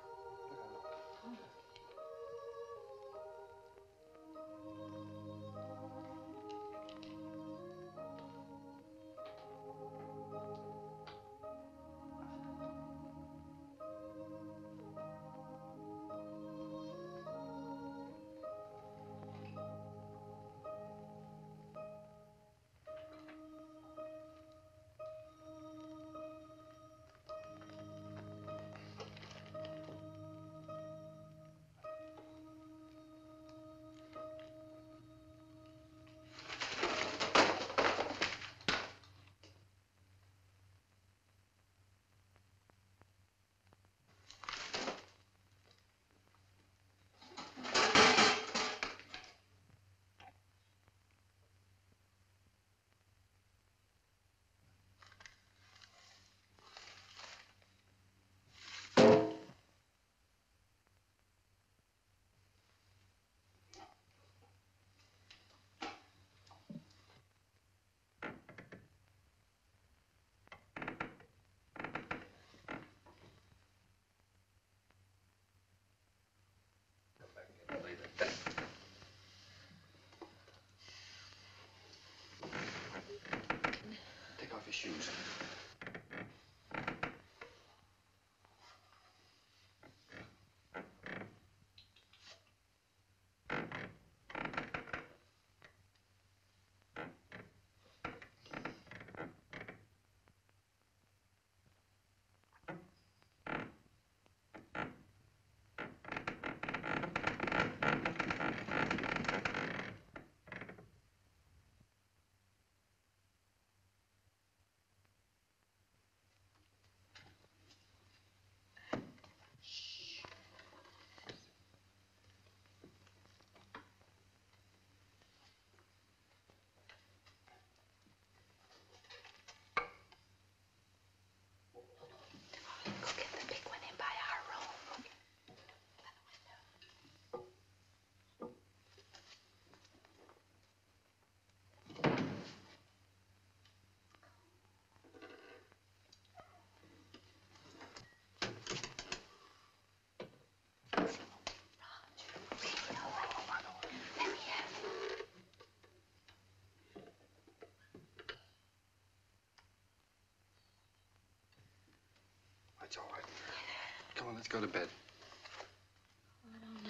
Take off your shoes. It's all right. Come on, let's go to bed. I don't know.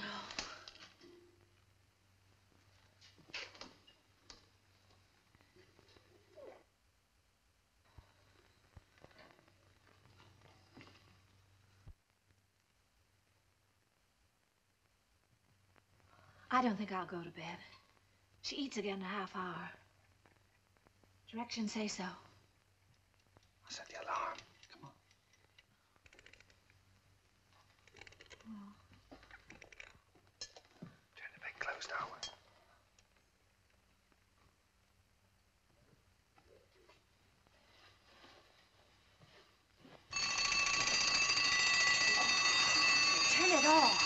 I don't think I'll go to bed. She eats again in a half hour. Directions say so. I'll set the alarm. Come on. Well. Turn the bed closed outward. Turn it off.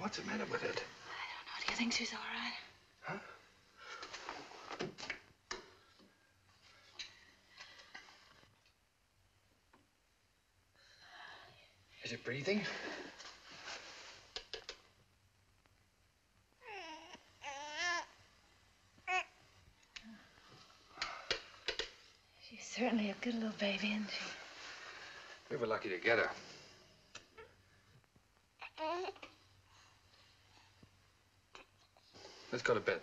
What's the matter with it? I don't know. Do you think she's all right? Huh? Is it breathing? She's certainly a good little baby, isn't she? We were lucky to get her. Let's go to bed.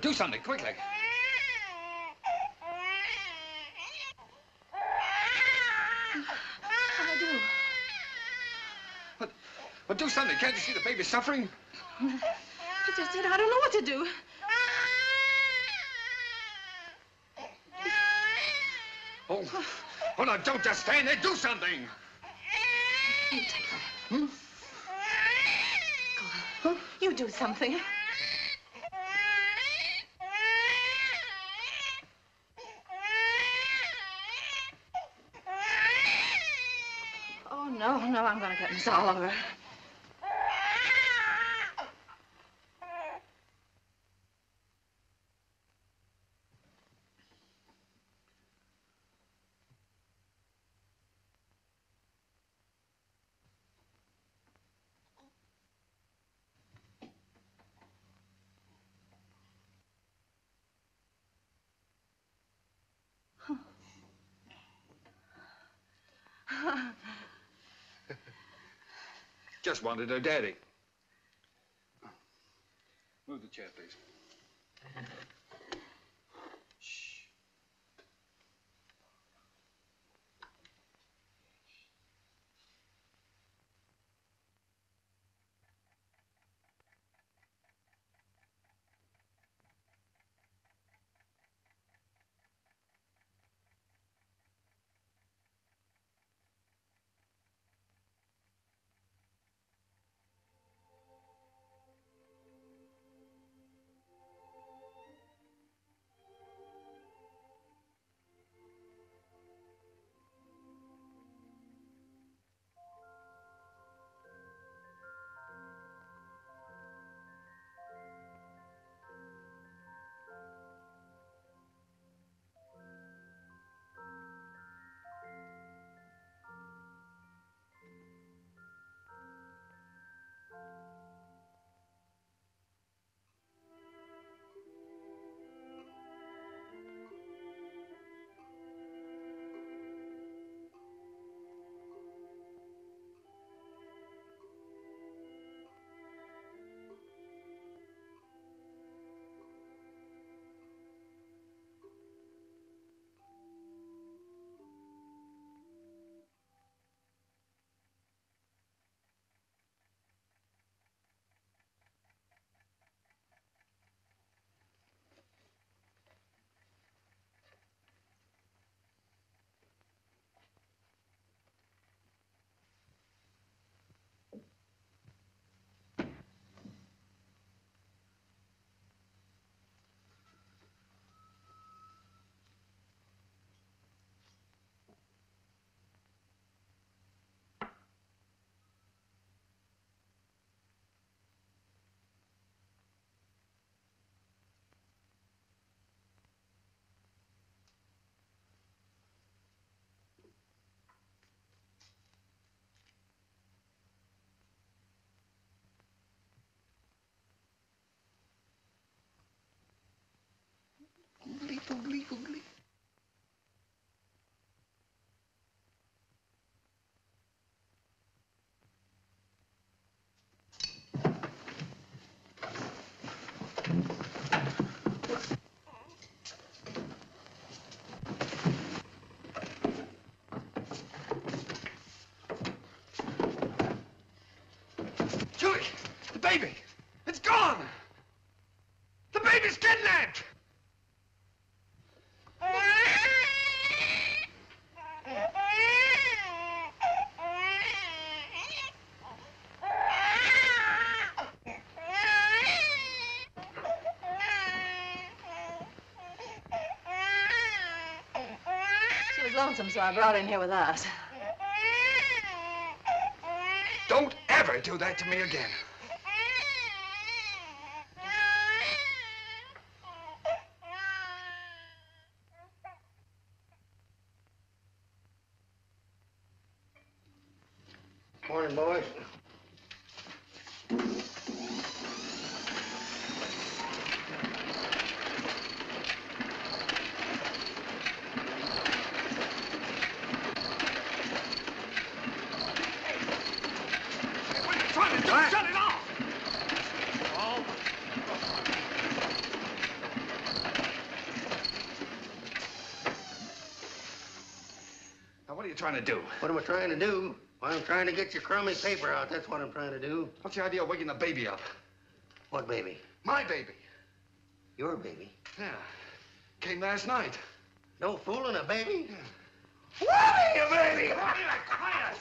Do something quickly. What'll I do? But well, do something. Can't you see the baby's suffering? I just said I don't know what to do. Oh, well, now don't just stand there. Do something. You take that. Hmm? Go on. Huh? You do something. No, I'm going to get Miss Oliver. Just wanted her daddy. Move the chair, please. Shh. googly, googly. Julie, the baby, it's gone. The baby's kidnapped. She was lonesome, so I brought her in here with us. Don't ever do that to me again. Morning, boys. Trying to do? What am I trying to do? Well, I'm trying to get your crummy paper out. That's what I'm trying to do. What's the idea of waking the baby up? What baby? My baby. Your baby? Yeah. Came last night. No fooling a baby? Yeah. Whoopee, a baby! Quiet!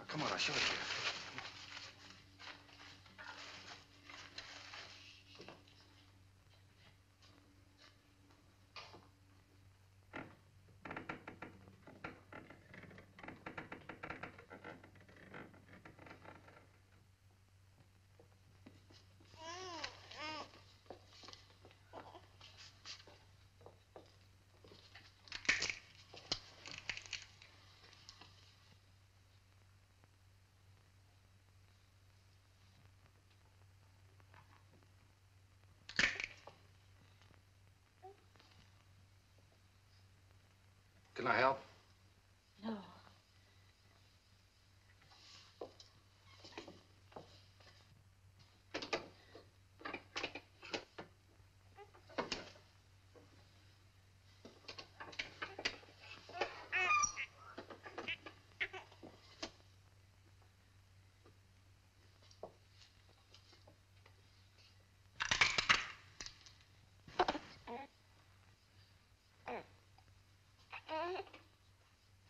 Oh, come on, I'll show it to you. Can I help? No.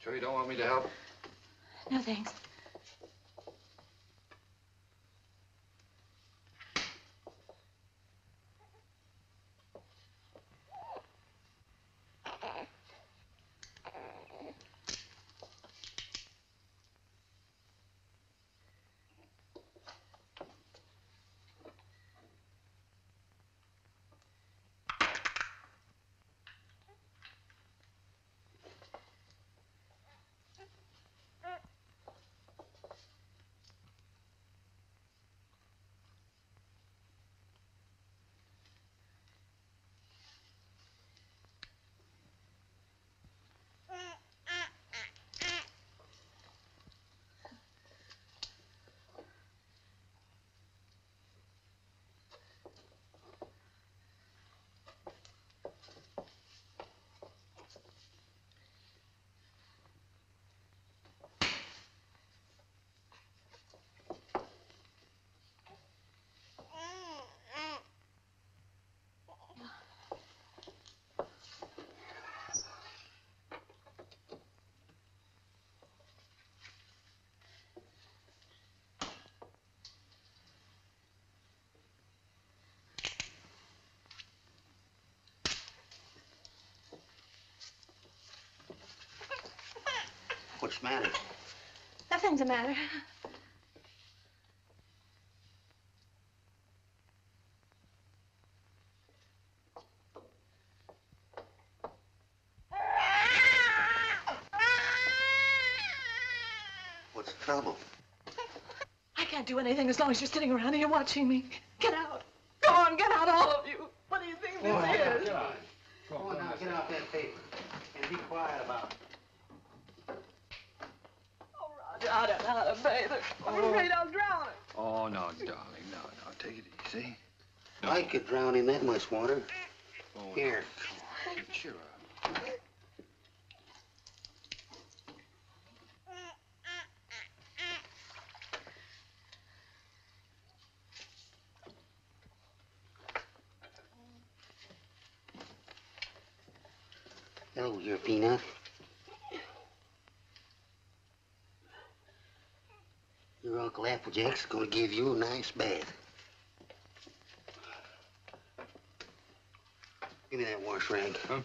Sure you don't want me to help? No, thanks. What's the matter? Nothing's the matter. What's the trouble? I can't do anything as long as you're sitting around here watching me. Get out. Go on, get out, all of you. What do you think this is? get out that paper and be quiet about it. Oh, Roger, I don't know how to bathe her. I'm afraid I'll drown her. Oh, no, darling, no, no. Take it easy. No. I could drown in that much water. Oh, here. No. Come on, cheer up. Hello, your peanut. Your Uncle Applejack's gonna give you a nice bath. Give me that wash rag. Huh?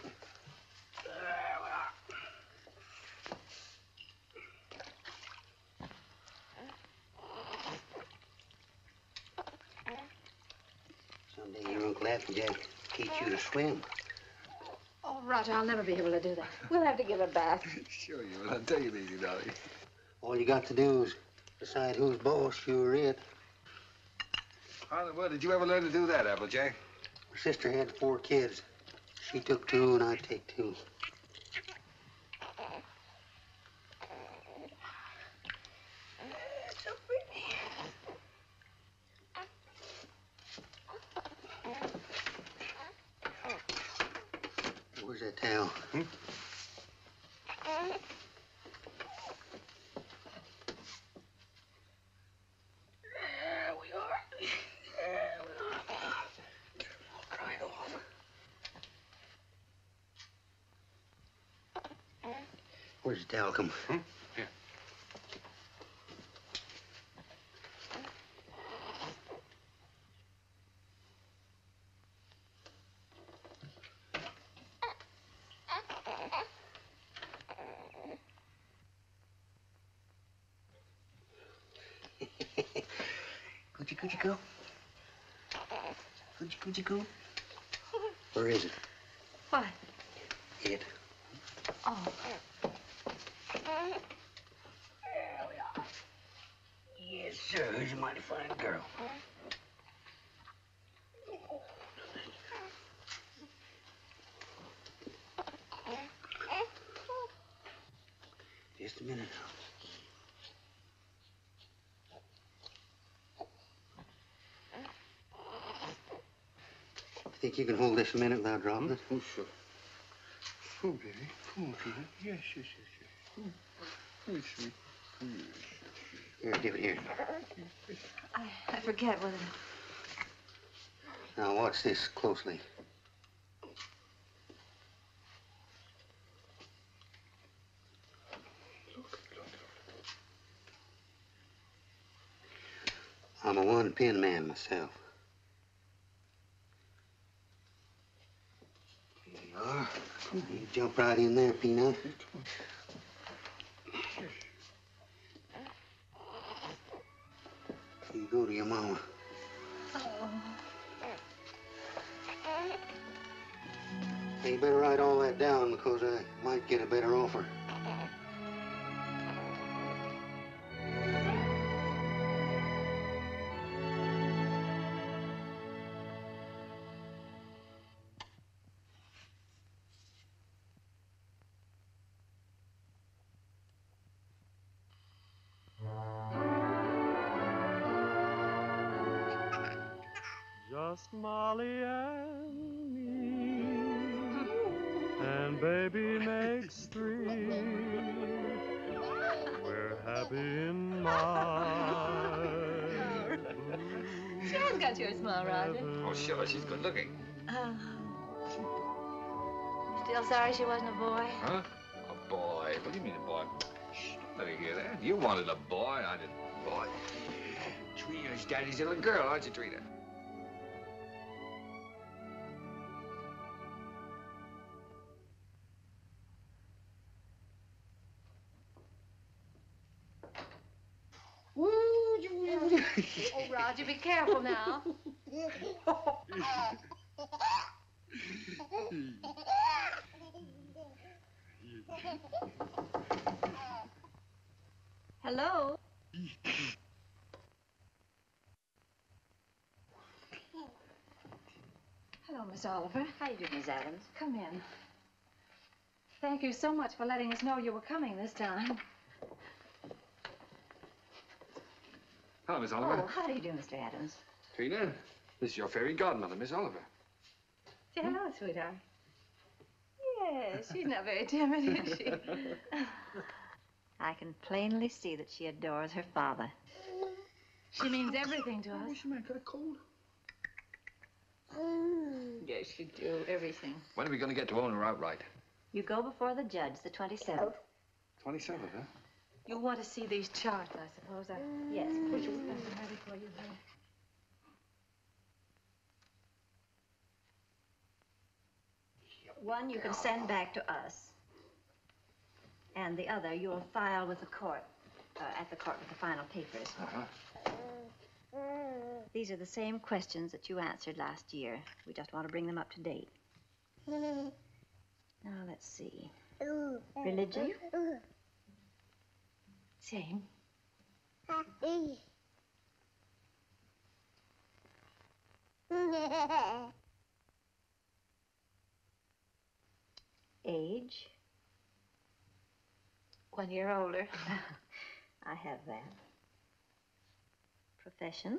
Someday your Uncle Applejack teach you to swim. Oh, Roger, I'll never be able to do that. We'll have to give a bath. Sure you will. I'll tell you, baby, darling. All you got to do is decide who's boss, you're it. Harlan, well, did you ever learn to do that, Applejack? My sister had 4 kids. She took 2 and I take 2. So pretty. Where's that towel? Hmm? Where's the talcum? Hmm? Here. Coochie, coochie, go. Coochie, coochie, go. Where is it? What? It. Oh. Yes, sir. He's a mighty fine girl. Just a minute. Think you can hold this a minute without dropping it? Oh, sure. Oh, baby. Come on, Peter. Yes, yes, yes, yes. Mm. Yes, yes, yes. Here, give it here. I forget what it is. Now, watch this closely. Look. I'm a one-pin man myself. Here you are. You jump right in there, Peanut. You go to your mama. Oh. Hey, you better write all that down because I might get a better offer. Just Molly and me, and baby makes 3. We're happy in my blue. She has got your smile, Roger. Oh, sure, she's good looking. Still sorry she wasn't a boy? Huh? A boy? What do you mean a boy? Shh, let me hear that. You wanted a boy, I didn't. Boy. Trina's daddy's little girl, aren't you, Trina? Oh, Roger, be careful now. Hello? Hello, Miss Oliver. How you doing, Miss Adams? Come in. Thank you so much for letting us know you were coming this time. Hello, Miss Oliver. Oh, how do you do, Mr. Adams? Trina, this is your fairy godmother, Miss Oliver. Say hello, sweetheart. Yes, she's not very timid, is she? I can plainly see that she adores her father. She means everything to us. Oh, she might have got a cold. Yes, you do. Everything. When are we going to get to own her outright? You go before the judge, the 27th. 27th, huh? You want to see these charts, I suppose. Yes, please. Before you go. One you can send back to us, and the other you'll file with the court, at the court with the final papers. These are the same questions that you answered last year. We just want to bring them up to date. Now, let's see. Religion? Same. Age? 1 year older. I have that. Profession?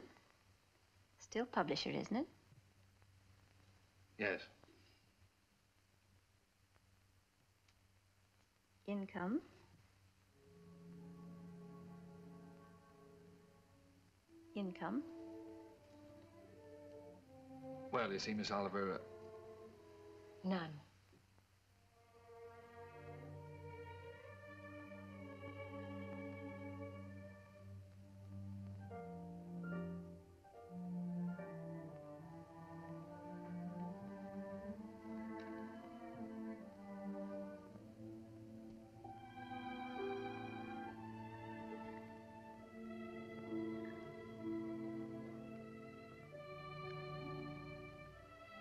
Still publisher, isn't it? Yes. Income. Income. Well, you see, Miss Oliver... None.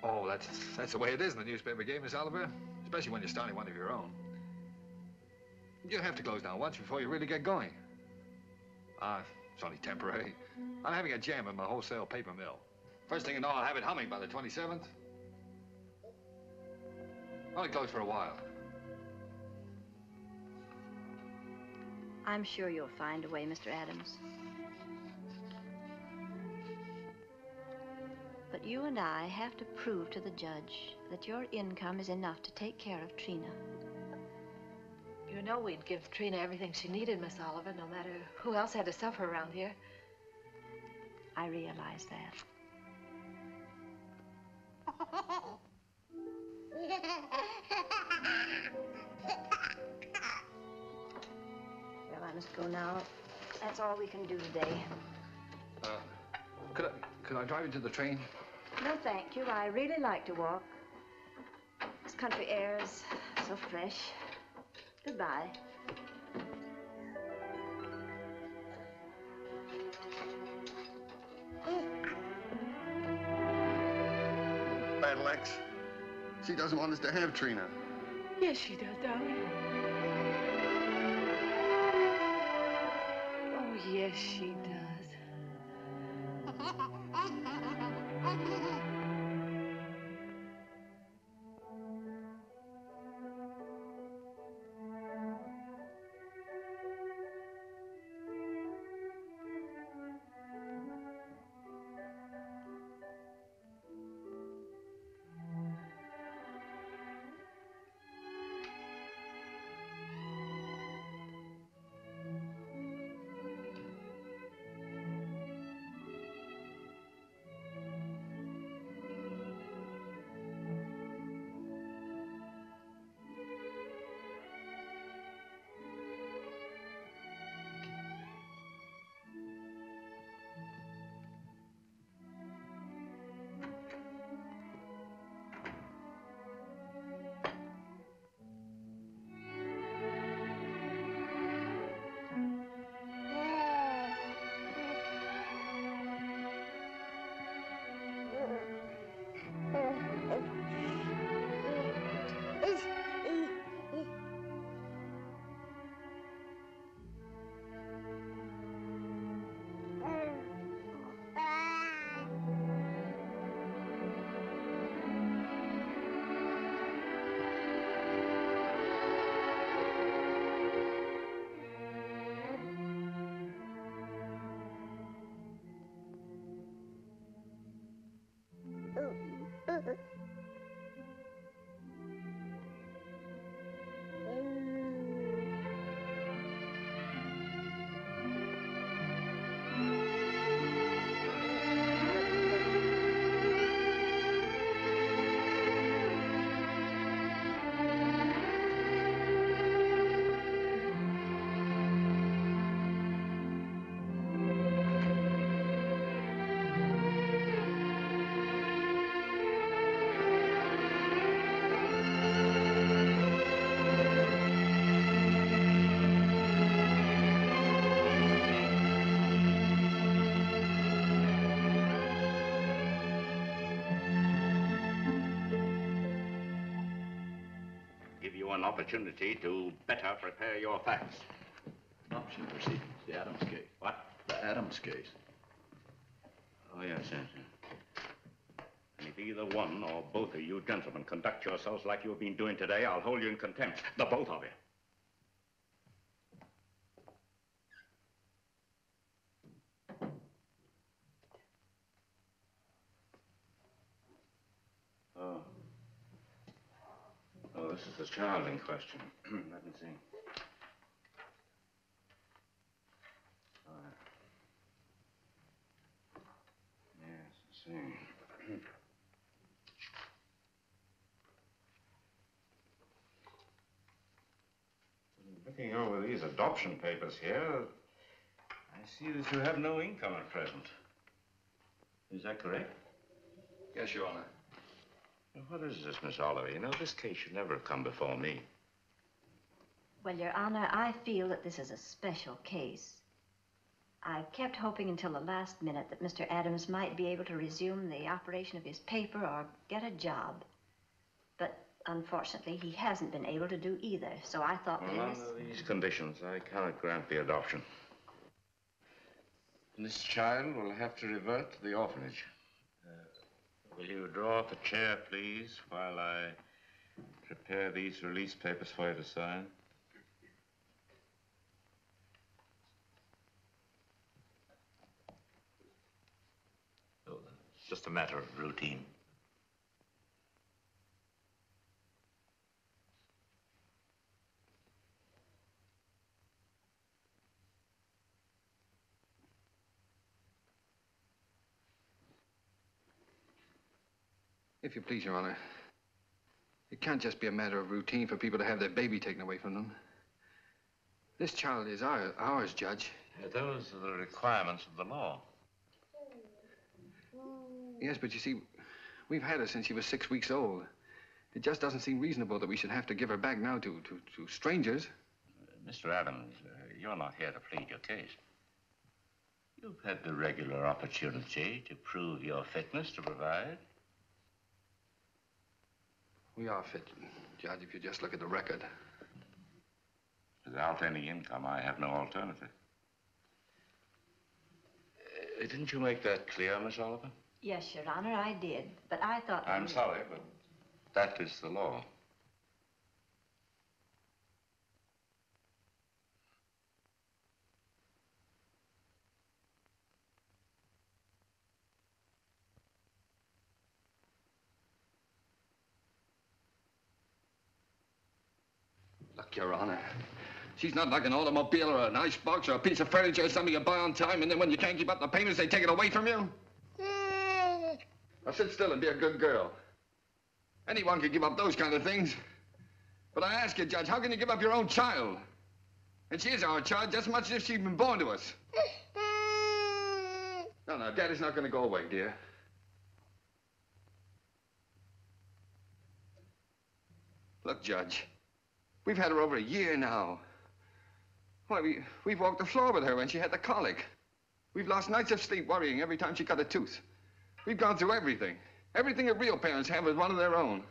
Oh, that's the way it is in the newspaper game, Miss Oliver. Especially when you're starting one of your own. You have to close down once before you really get going. It's only temporary. I'm having a jam in my wholesale paper mill. First thing you know, I'll have it humming by the 27th. Only closed for a while. I'm sure you'll find a way, Mr. Adams. But you and I have to prove to the judge that your income is enough to take care of Trina. You know we'd give Trina everything she needed, Miss Oliver, no matter who else had to suffer around here. I realize that. Well, I must go now. That's all we can do today. Could I drive you to the train? No, thank you. I really like to walk. This country air is so fresh. Goodbye. Battle Axe. She doesn't want us to have Trina. Yes, she does, darling. Oh, yes, she does. an opportunity to better prepare your facts. Option proceedings, the Adams case. What? The Adams case. Oh, yes, yes, yes. And if either one or both of you gentlemen conduct yourselves like you've been doing today, I'll hold you in contempt, the both of you. Oh, this is the child in question. Let me see. Yes, I see. Looking over these adoption papers here, I see that you have no income at present. Is that correct? Yes, Your Honor. What is this, Miss Oliver? You know, this case should never have come before me. Well, Your Honor, I feel that this is a special case. I kept hoping until the last minute that Mr. Adams might be able to resume the operation of his paper or get a job. But unfortunately, he hasn't been able to do either, so I thought... Well, under these conditions, I cannot grant the adoption. And this child will have to revert to the orphanage. Will you draw up a chair, please, while I prepare these release papers for you to sign? Oh, it's just a matter of routine. If you please, Your Honor, it can't just be a matter of routine for people to have their baby taken away from them. This child is ours, Judge. Yeah, those are the requirements of the law. Yes, but you see, we've had her since she was 6 weeks old. It just doesn't seem reasonable that we should have to give her back now to strangers. Mr. Adams, you're not here to plead your case. You've had the regular opportunity to prove your fitness to provide. We are fit, Judge, if you just look at the record. Without any income, I have no alternative. Didn't you make that clear, Miss Oliver? Yes, Your Honor, I did, but I thought... I'm sorry, but that is the law. Your Honor, she's not like an automobile or an icebox or a piece of furniture or something you buy on time, and then when you can't keep up the payments, they take it away from you? Now sit still and be a good girl. Anyone could give up those kind of things. But I ask you, Judge, how can you give up your own child? And she is our child just as much as if she'd been born to us. No, Daddy's not going to go away, dear. Look, Judge. We've had her over a year now. Why, we've walked the floor with her when she had the colic. We've lost nights of sleep worrying every time she cut a tooth. We've gone through everything. Everything that real parents have is one of their own.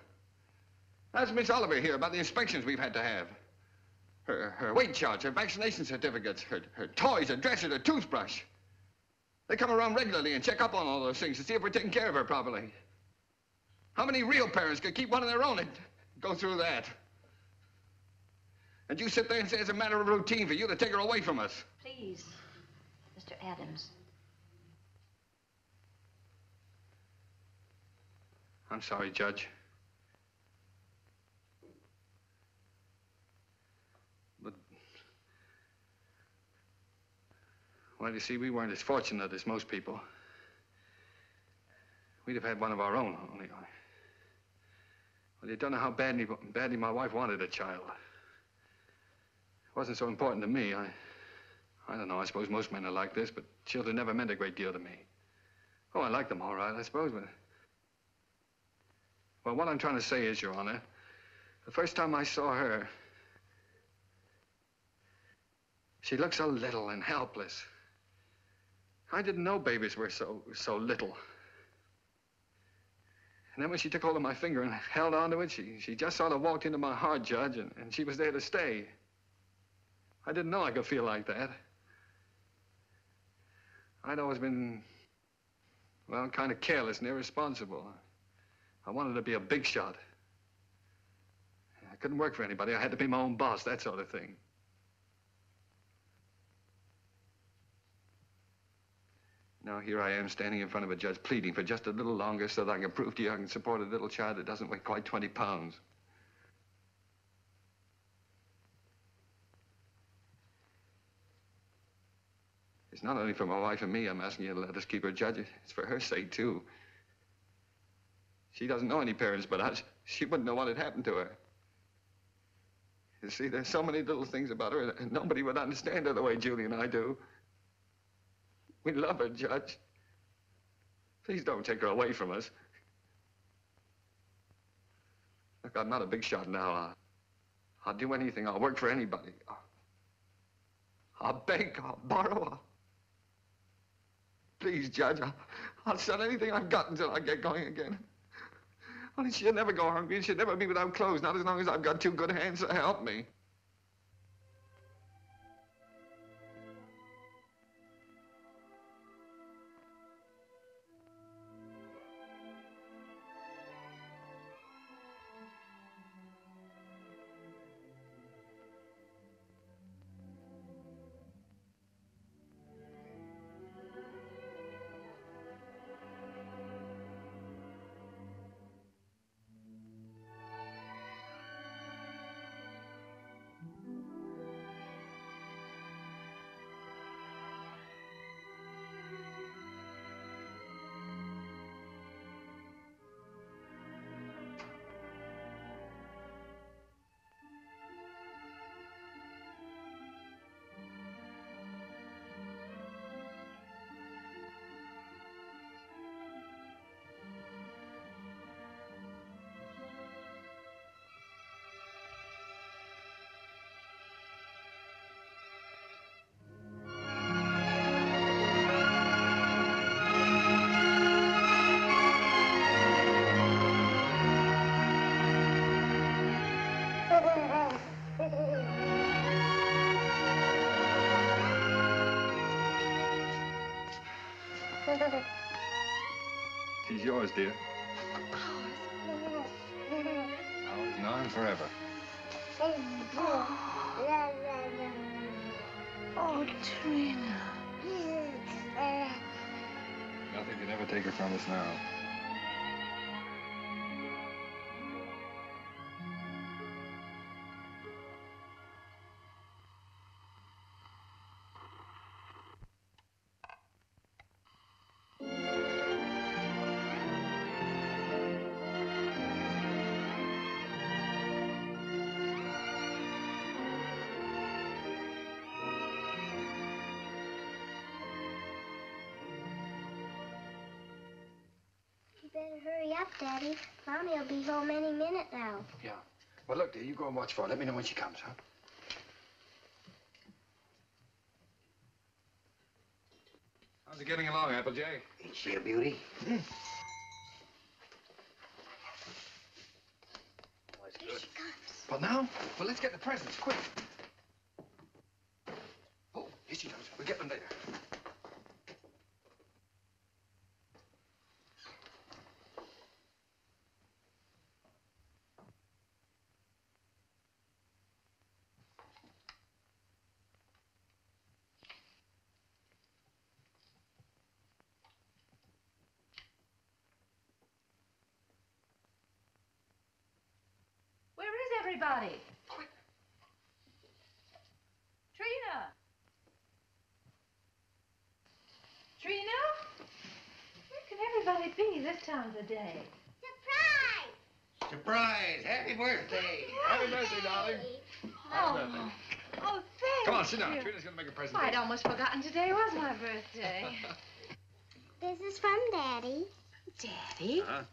Ask Miss Oliver here about the inspections we've had to have. Her weight charts, her vaccination certificates, her toys, her dresses, her toothbrush. They come around regularly and check up on all those things to see if we're taking care of her properly. How many real parents could keep one of their own and go through that? And you sit there and say it's a matter of routine for you to take her away from us. Please, Mr. Adams. I'm sorry, Judge. But... Well, you see, we weren't as fortunate as most people. We'd have had one of our own, only... Well, you don't know how badly my wife wanted a child. It wasn't so important to me. I don't know, I suppose most men are like this, but children never meant a great deal to me. Oh, I like them all right, I suppose, but... Well, what I'm trying to say is, Your Honor, the first time I saw her, she looked so little and helpless. I didn't know babies were so little. And then when she took hold of my finger and held on to it, she just sort of walked into my heart, Judge, and she was there to stay. I didn't know I could feel like that. I'd always been, well, kind of careless and irresponsible. I wanted to be a big shot. I couldn't work for anybody. I had to be my own boss, that sort of thing. Now here I am standing in front of a judge pleading for just a little longer so that I can prove to you I can support a little child that doesn't weigh quite 20 pounds. It's not only for my wife and me I'm asking you to let us keep her, Judge. It's for her sake, too. She doesn't know any parents but us. She wouldn't know what had happened to her. You see, there's so many little things about her, and nobody would understand her the way Julie and I do. We love her, Judge. Please don't take her away from us. Look, I'm not a big shot now. I'll do anything. I'll work for anybody. I'll beg. I'll borrow. Please, Judge, I'll sell anything I've got until I get going again. Only she'll never go hungry. She'll never be without clothes, not as long as I've got two good hands to help me. She's yours, dear. Ours. Ours and ours forever. Oh, Trina. Nothing can ever take her from us now. Daddy, Mommy will be home any minute now. Yeah. Well, look, dear, you go and watch for her. Let me know when she comes, huh? How's it getting along, Applejack? Ain't she a beauty? Mm. Well, it's good. She comes. Well, now? Well, let's get the presents, quick. Oh, here she comes. We'll get them later. Everybody. Quick. Trina! Trina? Where can everybody be this time of the day? Surprise! Surprise! Happy birthday! Happy birthday, darling. Oh, thank you. Come on, sit down. Trina's going to make a present. I'd almost forgotten today was my birthday. This is from Daddy. Daddy? Huh?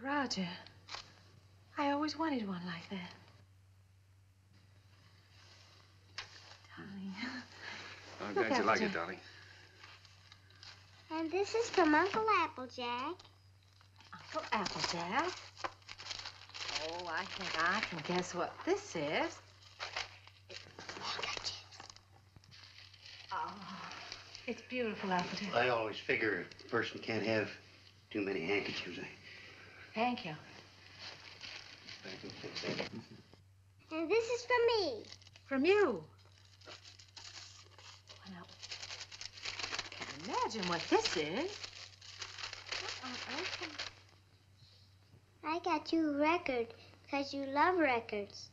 Roger, I always wanted one like that. Darling. I'm glad you like it, darling. And this is from Uncle Applejack. Uncle Applejack? Oh, I think I can guess what this is. Oh, it's beautiful, Applejack. I always figure a person can't have too many handkerchiefs. Thank you. And this is from me. From you? Well, now, I can't imagine what this is. I got you a record because you love records.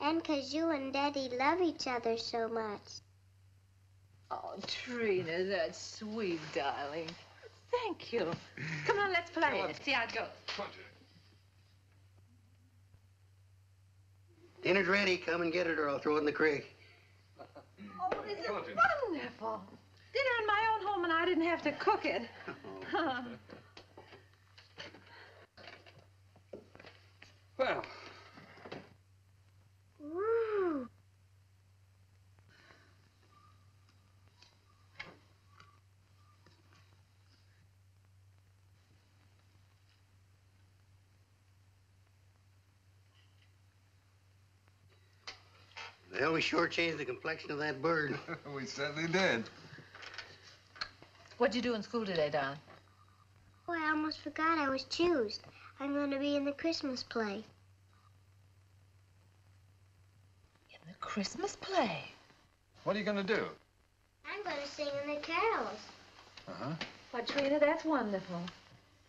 And because you and Daddy love each other so much. Oh, Trina, that's sweet, darling. Thank you. Come on, let's play it. See how it goes. Dinner's ready. Come and get it, or I'll throw it in the creek. Oh, this is wonderful. Dinner in my own home, and I didn't have to cook it. Oh. Well. Ooh. Well, we sure changed the complexion of that bird. We certainly did. What'd you do in school today, Don? Oh, I almost forgot I was choosed. I'm going to be in the Christmas play. In the Christmas play? What are you going to do? I'm going to sing in the carols. Uh-huh. Well, Trina, that's wonderful.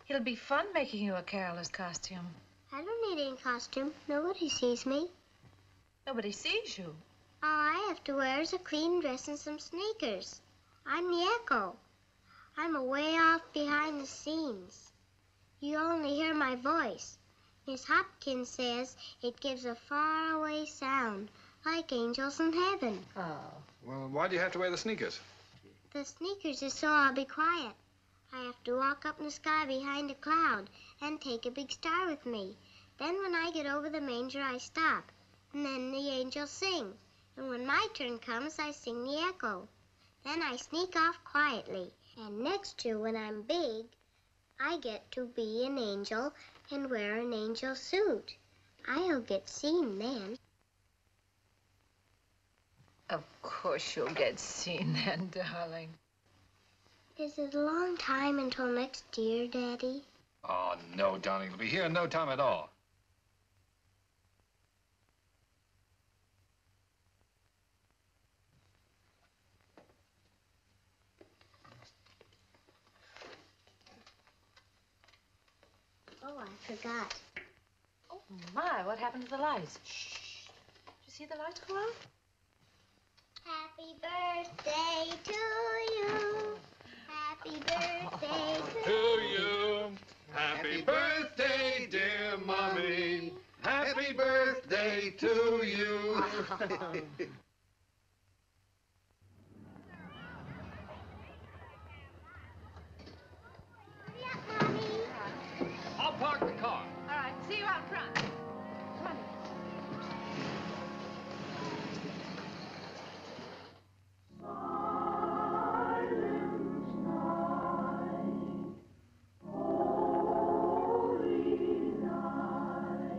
It'll be fun making you a caroler's costume. I don't need any costume. Nobody sees me. Nobody sees you. All I have to wear is a clean dress and some sneakers. I'm the echo. I'm away off behind the scenes. You only hear my voice. Miss Hopkins says it gives a faraway sound, like angels in heaven. Oh. Well, why do you have to wear the sneakers? The sneakers is so I'll be quiet. I have to walk up in the sky behind a cloud and take a big star with me. Then when I get over the manger, I stop. And then the angels sing. And when my turn comes, I sing the echo. Then I sneak off quietly. And next year, when I'm big, I get to be an angel and wear an angel suit. I'll get seen then. Of course you'll get seen then, darling. Is it a long time until next year, Daddy? Oh, no, darling. It'll be here in no time at all. Oh, I forgot. Oh, my, what happened to the lights? Shh. Did you see the lights go out? Happy birthday to you. Happy birthday to you. Happy birthday, dear Mommy. Happy birthday to you. Park the car. All right, see you out front. Come on. Silent night, holy night,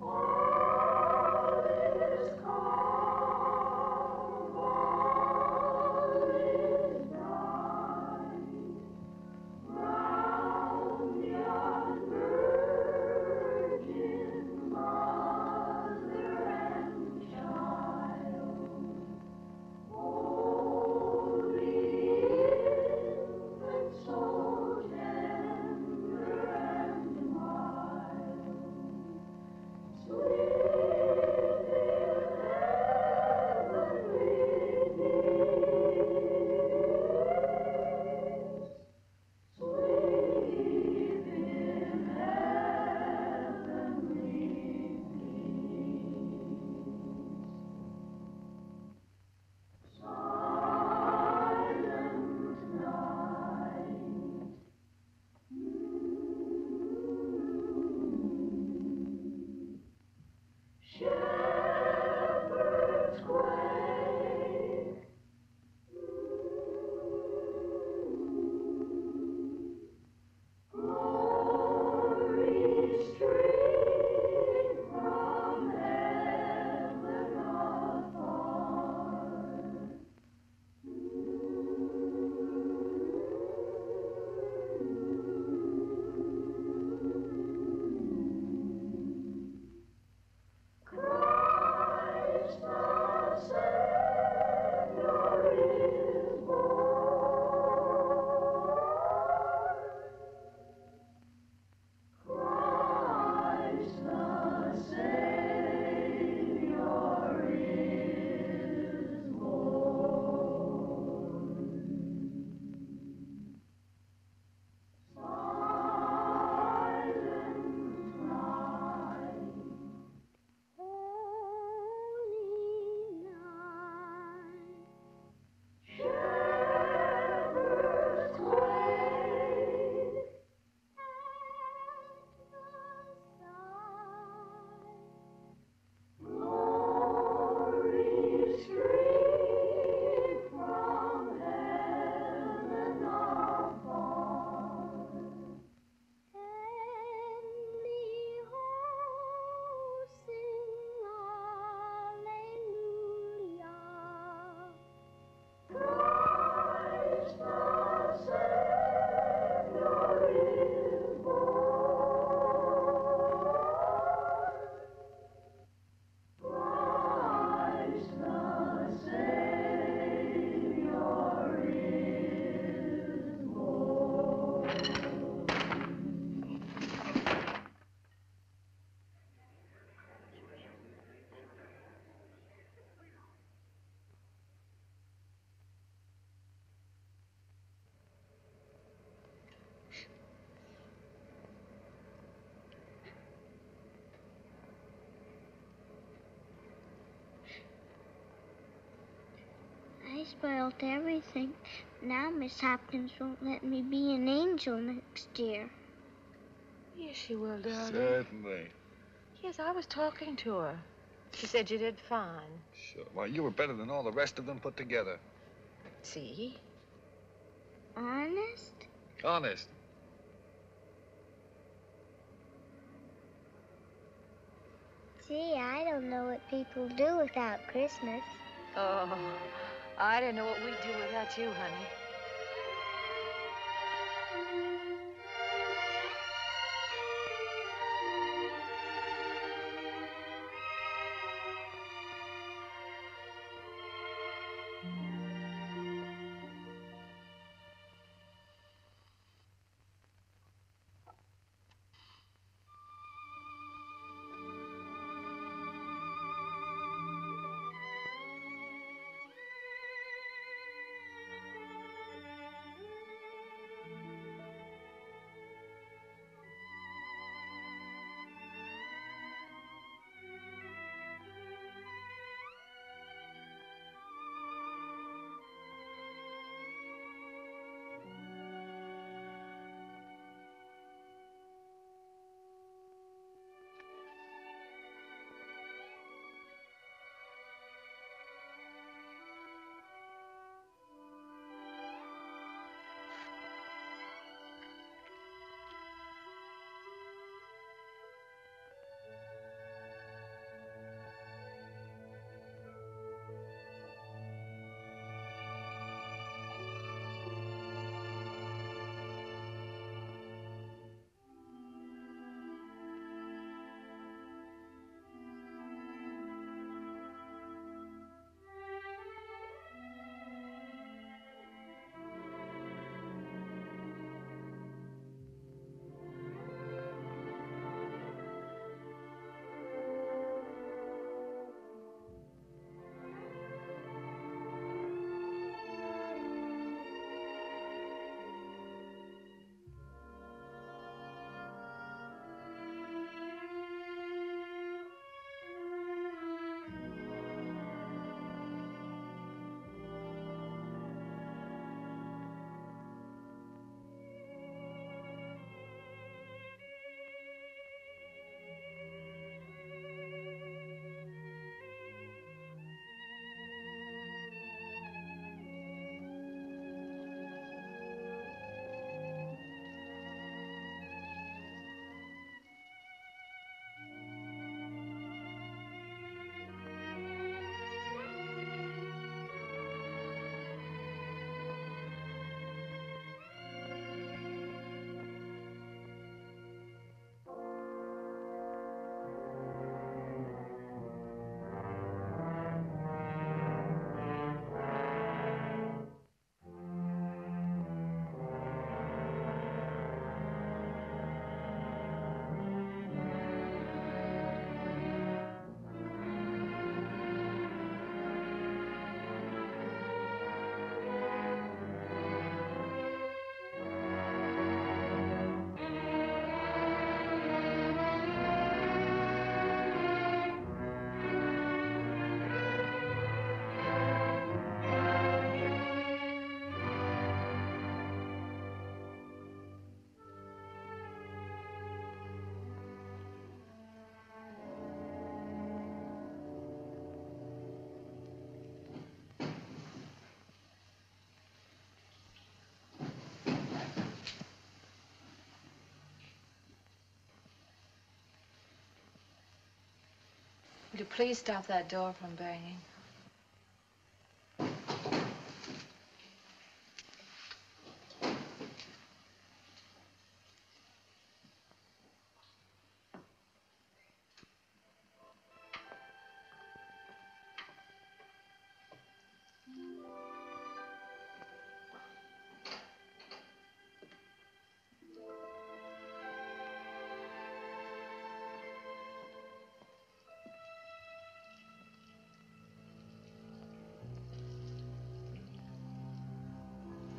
all is calm. spoiled everything. Now Miss Hopkins won't let me be an angel next year. Yes, she will, darling. Certainly. Yes, I was talking to her. She said you did fine. Sure. Well, you were better than all the rest of them put together. See? Honest? Honest. Gee, I don't know what people do without Christmas. Oh, I don't know what we'd do without you, honey. Would you please stop that door from banging?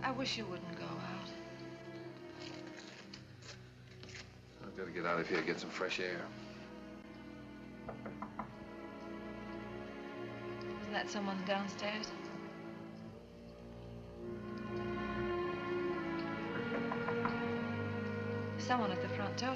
I wish you wouldn't go out. I've got to get out of here and get some fresh air. Isn't that someone downstairs? someone at the front door.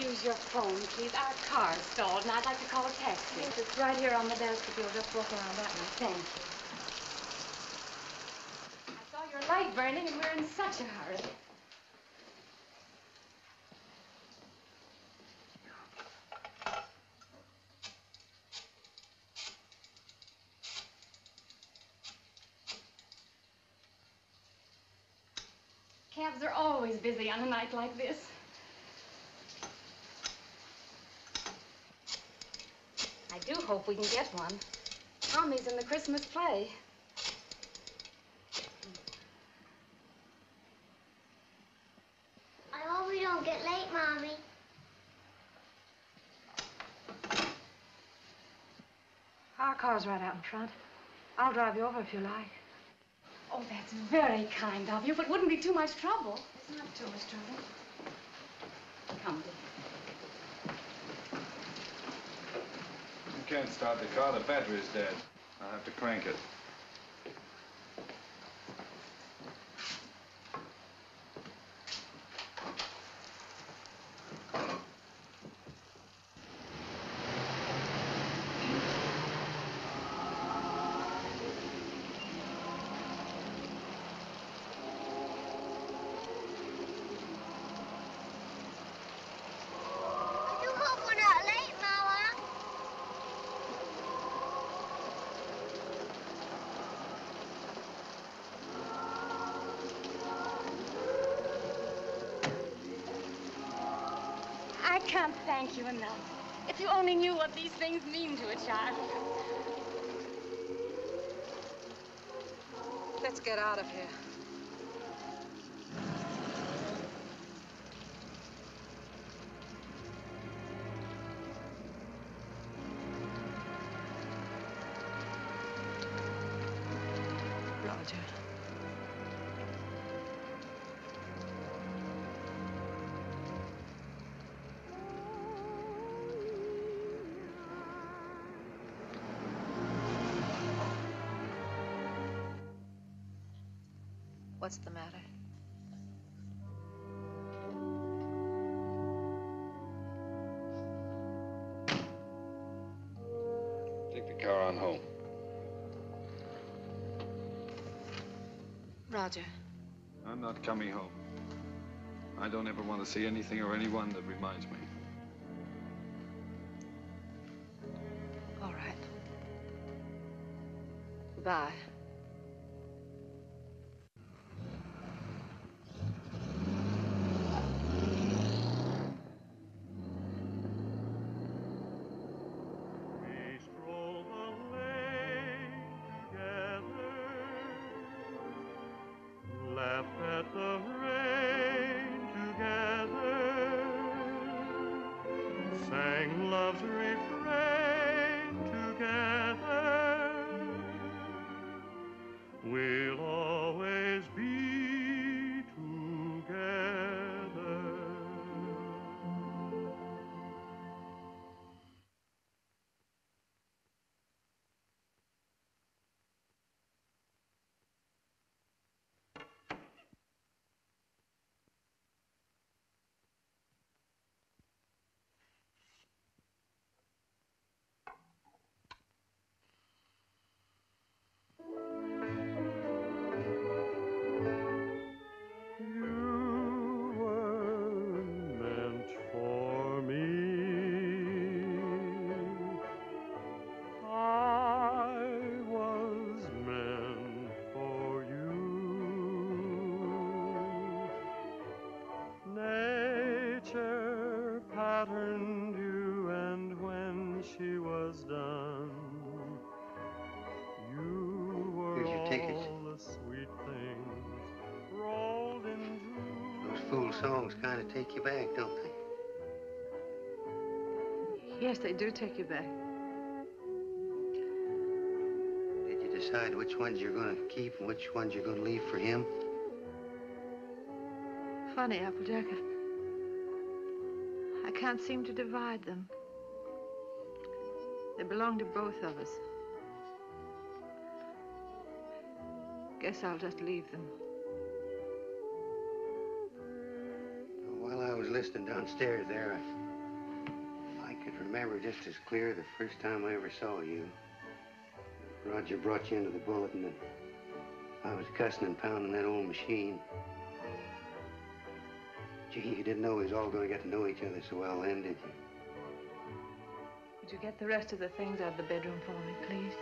Use your phone, please. Our car is stalled, and I'd like to call a taxi. Yes, it's right here on the desk if you'll just walk around that way. Thank you. I saw your light burning, and we're in such a hurry. Cabs are always busy on a night like this. I do hope we can get one. Tommy's in the Christmas play. I hope we don't get late, Mommy. Our car's right out in front. I'll drive you over if you like. Oh, that's very kind of you, but wouldn't be too much trouble. It's not too much trouble. Come, dear. I can't start the car. The battery's dead. I'll have to crank it. I can't thank you enough. If you only knew what these things mean to a child. Let's get out of here. Roger. What's the matter? Take the car on home. Roger. I'm not coming home. I don't ever want to see anything or anyone that reminds me. All right. Bye. Songs kind of take you back, don't they? Yes, they do take you back. Did you decide which ones you're going to keep and which ones you're going to leave for him? funny, Applejack. I can't seem to divide them. They belong to both of us. Guess I'll just leave them. While I was listening downstairs there, I could remember just as clear the first time I ever saw you. Roger brought you into the bulletin and I was cussing and pounding that old machine. Gee, you didn't know we was all going to get to know each other so well then, did you? Would you get the rest of the things out of the bedroom for me, please?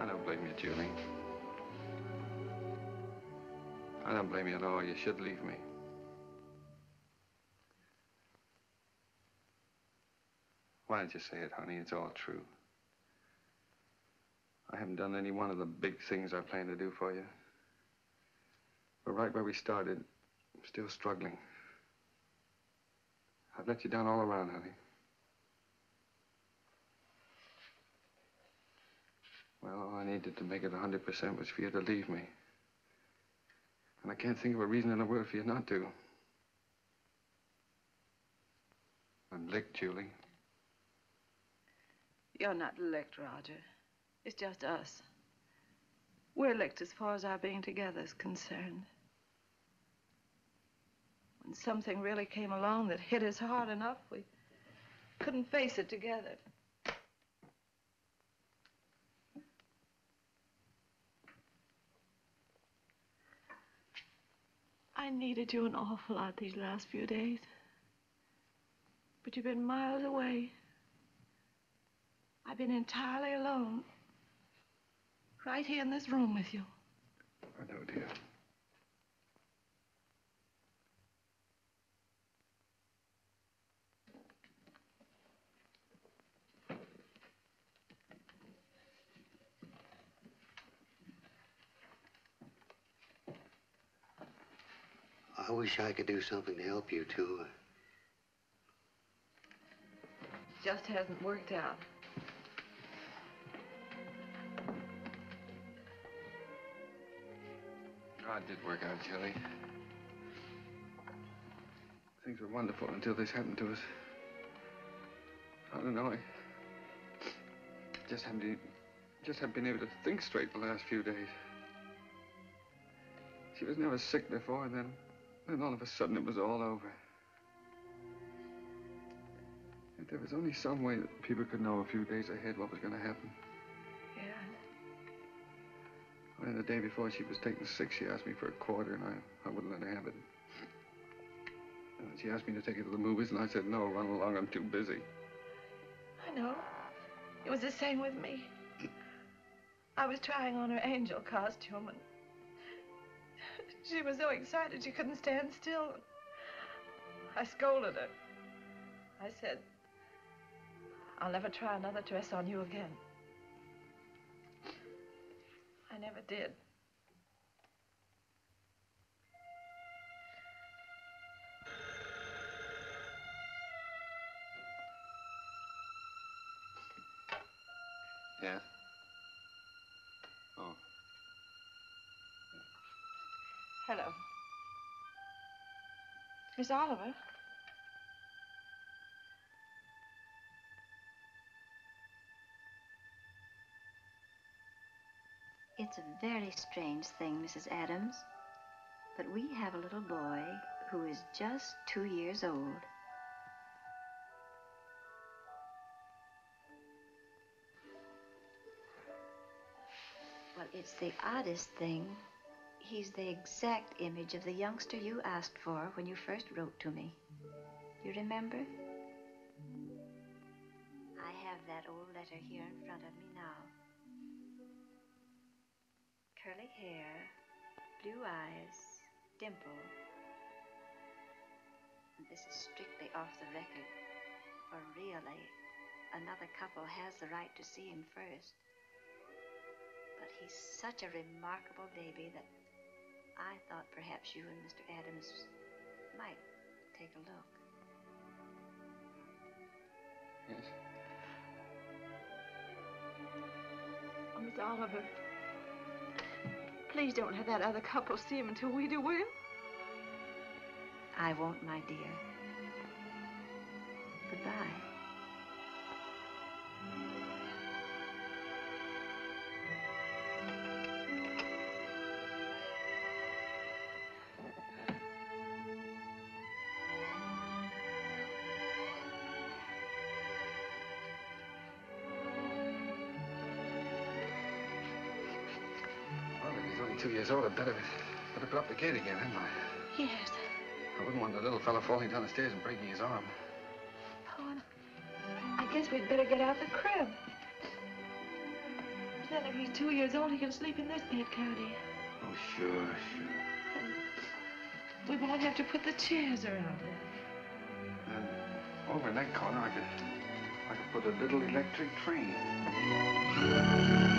I don't blame you, Julie. I don't blame you at all. You should leave me. Why did you say it, honey? It's all true. I haven't done any one of the big things I planned to do for you. We're right where we started. I'm still struggling. I've let you down all around, honey. Well, all I needed to make it 100% was for you to leave me. And I can't think of a reason in the world for you not to. I'm licked, Julie. You're not licked, Roger. It's just us. We're licked as far as our being together is concerned. When something really came along that hit us hard enough, we couldn't face it together. I needed you an awful lot these last few days, but you've been miles away. I've been entirely alone, right here in this room with you. I know, dear. I wish I could do something to help you two. Just hasn't worked out. Oh, it did work out, Julie. Things were wonderful until this happened to us. I don't know. I just haven't been able to think straight the last few days. She was never sick before, and then all of a sudden, it was all over. If there was only some way that people could know a few days ahead what was going to happen. Yeah. Well, the day before she was taken sick, she asked me for $25, and I wouldn't let her have it. And she asked me to take her to the movies, and I said, no, run along, I'm too busy. I know. It was the same with me. I was trying on her angel costume, and she was so excited she couldn't stand still. I scolded her. I said, I'll never try another dress on you again. I never did. Yeah? Oh. Hello. Miss Oliver? It's a very strange thing, Mrs. Adams, but we have a little boy who is just 2 years old. Well, it's the oddest thing. He's the exact image of the youngster you asked for when you first wrote to me. You remember? I have that old letter here in front of me now. Curly hair, blue eyes, dimple. This is strictly off the record, for really, another couple has the right to see him first. But he's such a remarkable baby that I thought perhaps you and Mr. Adams might take a look. Yes. Oh, Miss Oliver, please don't let that other couple see him until we do, will you? I won't, my dear. Goodbye. Years old, I'd better put up the gate again, hadn't I? Yes. I wouldn't want the little fellow falling down the stairs and breaking his arm. Oh, I guess we'd better get out the crib. Then if he's 2 years old, he can sleep in this bed, Cloudy. Oh, sure, sure. And we won't have to put the chairs around him. And over in that corner, I could put a little electric train.